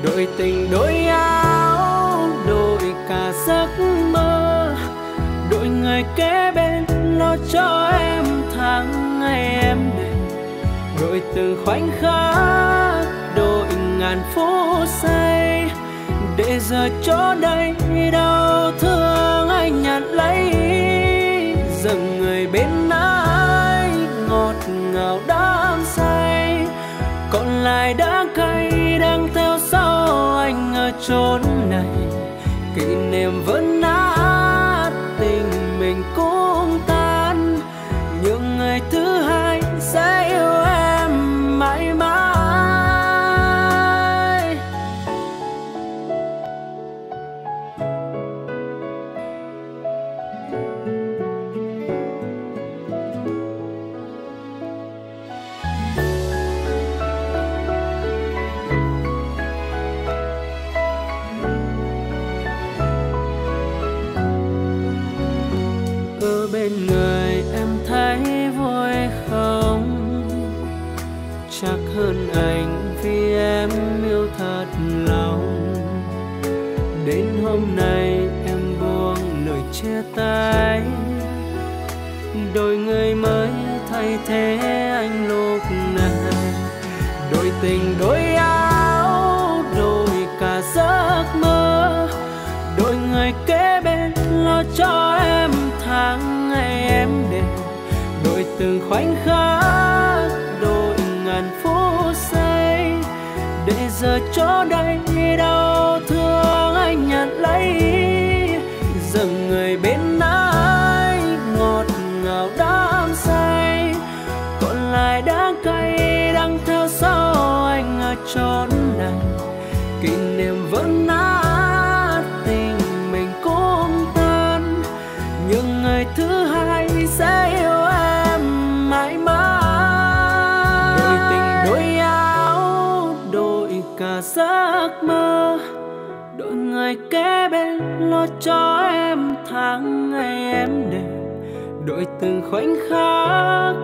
Đôi tình đôi áo, đôi cả giấc mơ, đôi người kế bên lo cho em tháng ngày em này. Đôi từng khoảnh khắc, đôi ngàn phút giây, để giờ chỗ đây đau thương anh nhạt lấy. Dừng người bên anh ngọt ngào đắm say, còn lại đã cay đang theo sau anh ở chốn này. Kỷ niệm vẫn nát, tình mình cũng tan, nhưng người thứ hai sẽ yêu em mãi mãi. Ở bên người em thấy vui không? Chắc hơn anh vì em yêu thật lòng. Đến hôm nay em buông lời chia tay, đôi người mới thay thế anh lúc này. Đôi tình đôi áo, đôi cả giấc mơ, đôi người kế bên lo cho em tháng ngày em đều. Đôi từng khoảnh khắc, đôi ngàn phút giây, để giờ chỗ đây đau thương anh nhạt lấy. Dừng người bên anh ngọt ngào đắm say, còn lại đã cay đang theo sau anh ở chốn này. Kỷ niệm vẫn nát, tình mình cũng tan, nhưng người thứ hai sẽ yêu em mãi mãi. Đôi tình đôi áo, đôi cả giấc mơ, đôi người kế bên lo cho em tháng ngày em đều. Đôi từng khoảnh khắc,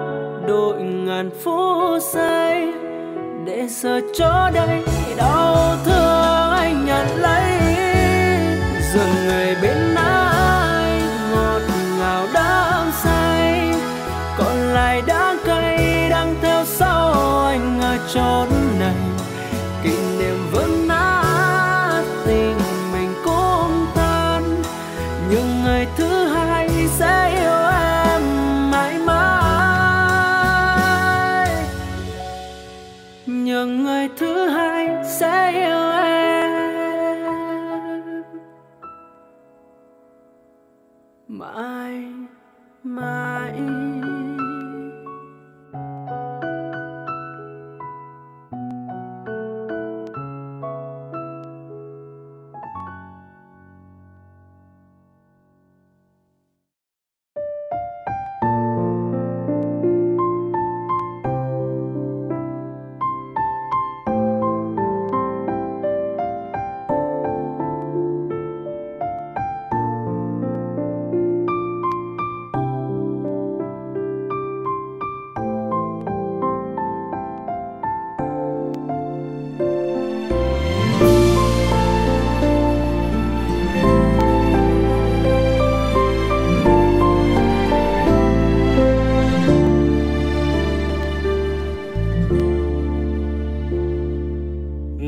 đôi ngàn phút giây, để giờ chỗ đây đau thương anh nhận lấy. Giờ người bên anh ngọt ngào đắm say, còn lại đã cay đang theo sau anh ở chốn này. Kỷ niệm vẫn nát, tình mình cũng tan, nhưng người thứ hai sẽ yêu em mãi mãi. Nhưng người thứ hai sẽ yêu em mãi mãi.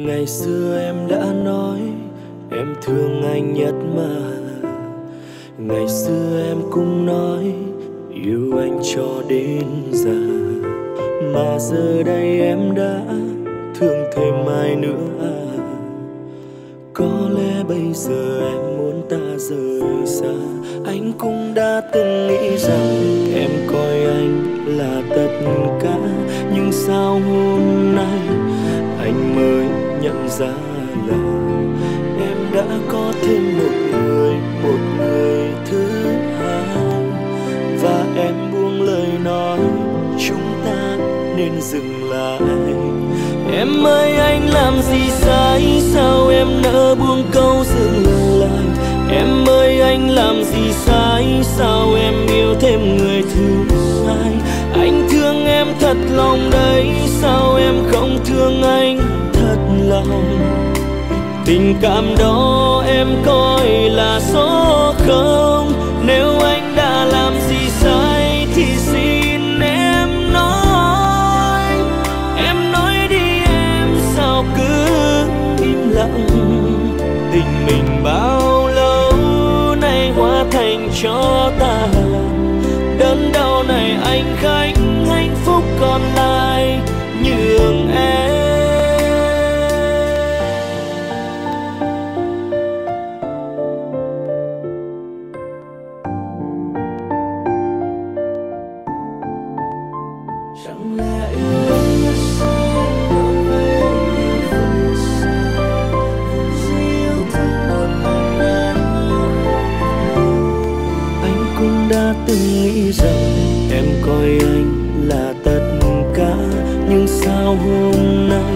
Ngày xưa em đã nói em thương anh nhất mà, ngày xưa em cũng nói yêu anh cho đến già. Mà giờ đây em đã thương thêm ai nữa à? Có lẽ bây giờ em muốn ta rời xa. Anh cũng đã từng nghĩ rằng em coi anh là tất cả, nhưng sao hôm nay anh mới nhận ra là em đã có thêm một người, một người thứ hai. Và em buông lời nói chúng ta nên dừng lại. Em ơi anh làm gì sai, sao em nỡ buông câu dừng lại. Em ơi anh làm gì sai, sao em yêu thêm người thứ hai. Anh thương em thật lòng đấy, sao em không thương anh thật lòng. Tình cảm đó em coi là số không. Nếu anh đã làm gì sai thì xin em nói. Em nói đi em sao cứ im lặng. Tình mình bao lâu nay hóa thành cho ta. Đớn đau này anh khánh hạnh phúc còn lại nhường em. Từng nghĩ rằng em coi anh là tất cả, nhưng sao hôm nay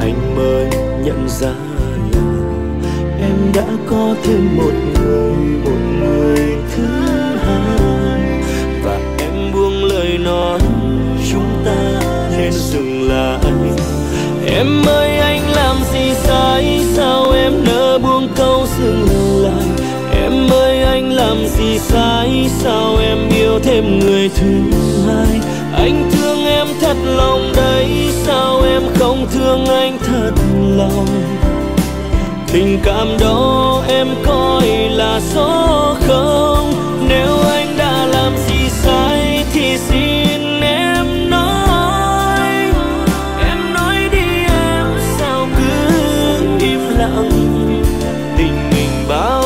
anh mới nhận ra là em đã có thêm một người, một người thứ hai. Và em buông lời nói chúng ta nên dừng lại. Em ơi anh làm gì sai, sao em nỡ buông câu dừng lại. Em ơi anh làm gì sai, sao em yêu thêm người thứ hai. Anh thương em thật lòng đấy, sao em không thương anh thật lòng. Tình cảm đó em coi là số không. Nếu anh đã làm gì sai thì xin em nói. Em nói đi em sao cứ im lặng. Tình mình bao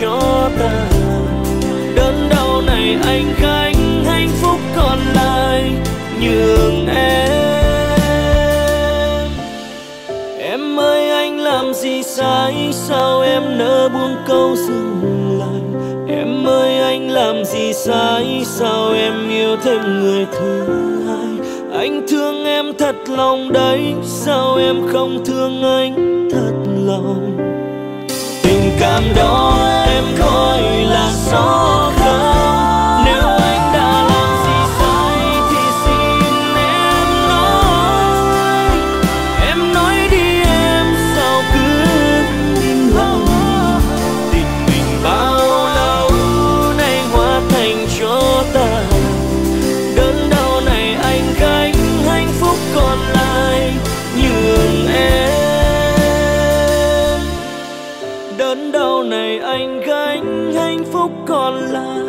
cho ta đớn đau này anh khánh hạnh phúc còn lại nhường em. Em ơi anh làm gì sai, sao em nỡ buông câu dừng lại. Em ơi anh làm gì sai, sao em yêu thêm người thứ hai. Anh thương em thật lòng đấy, sao em không thương anh thật lòng. Tình cảm đó em coi là số không. Nếu anh đã làm gì sai thì xin em nói. Em nói đi em sao cứ im lặng. Tình mình bao lâu nay hóa thành cho ta. Đớn đau này anh gánh hạnh phúc còn lại nhường em. Đớn đau này anh gánh hạnh phúc còn lại.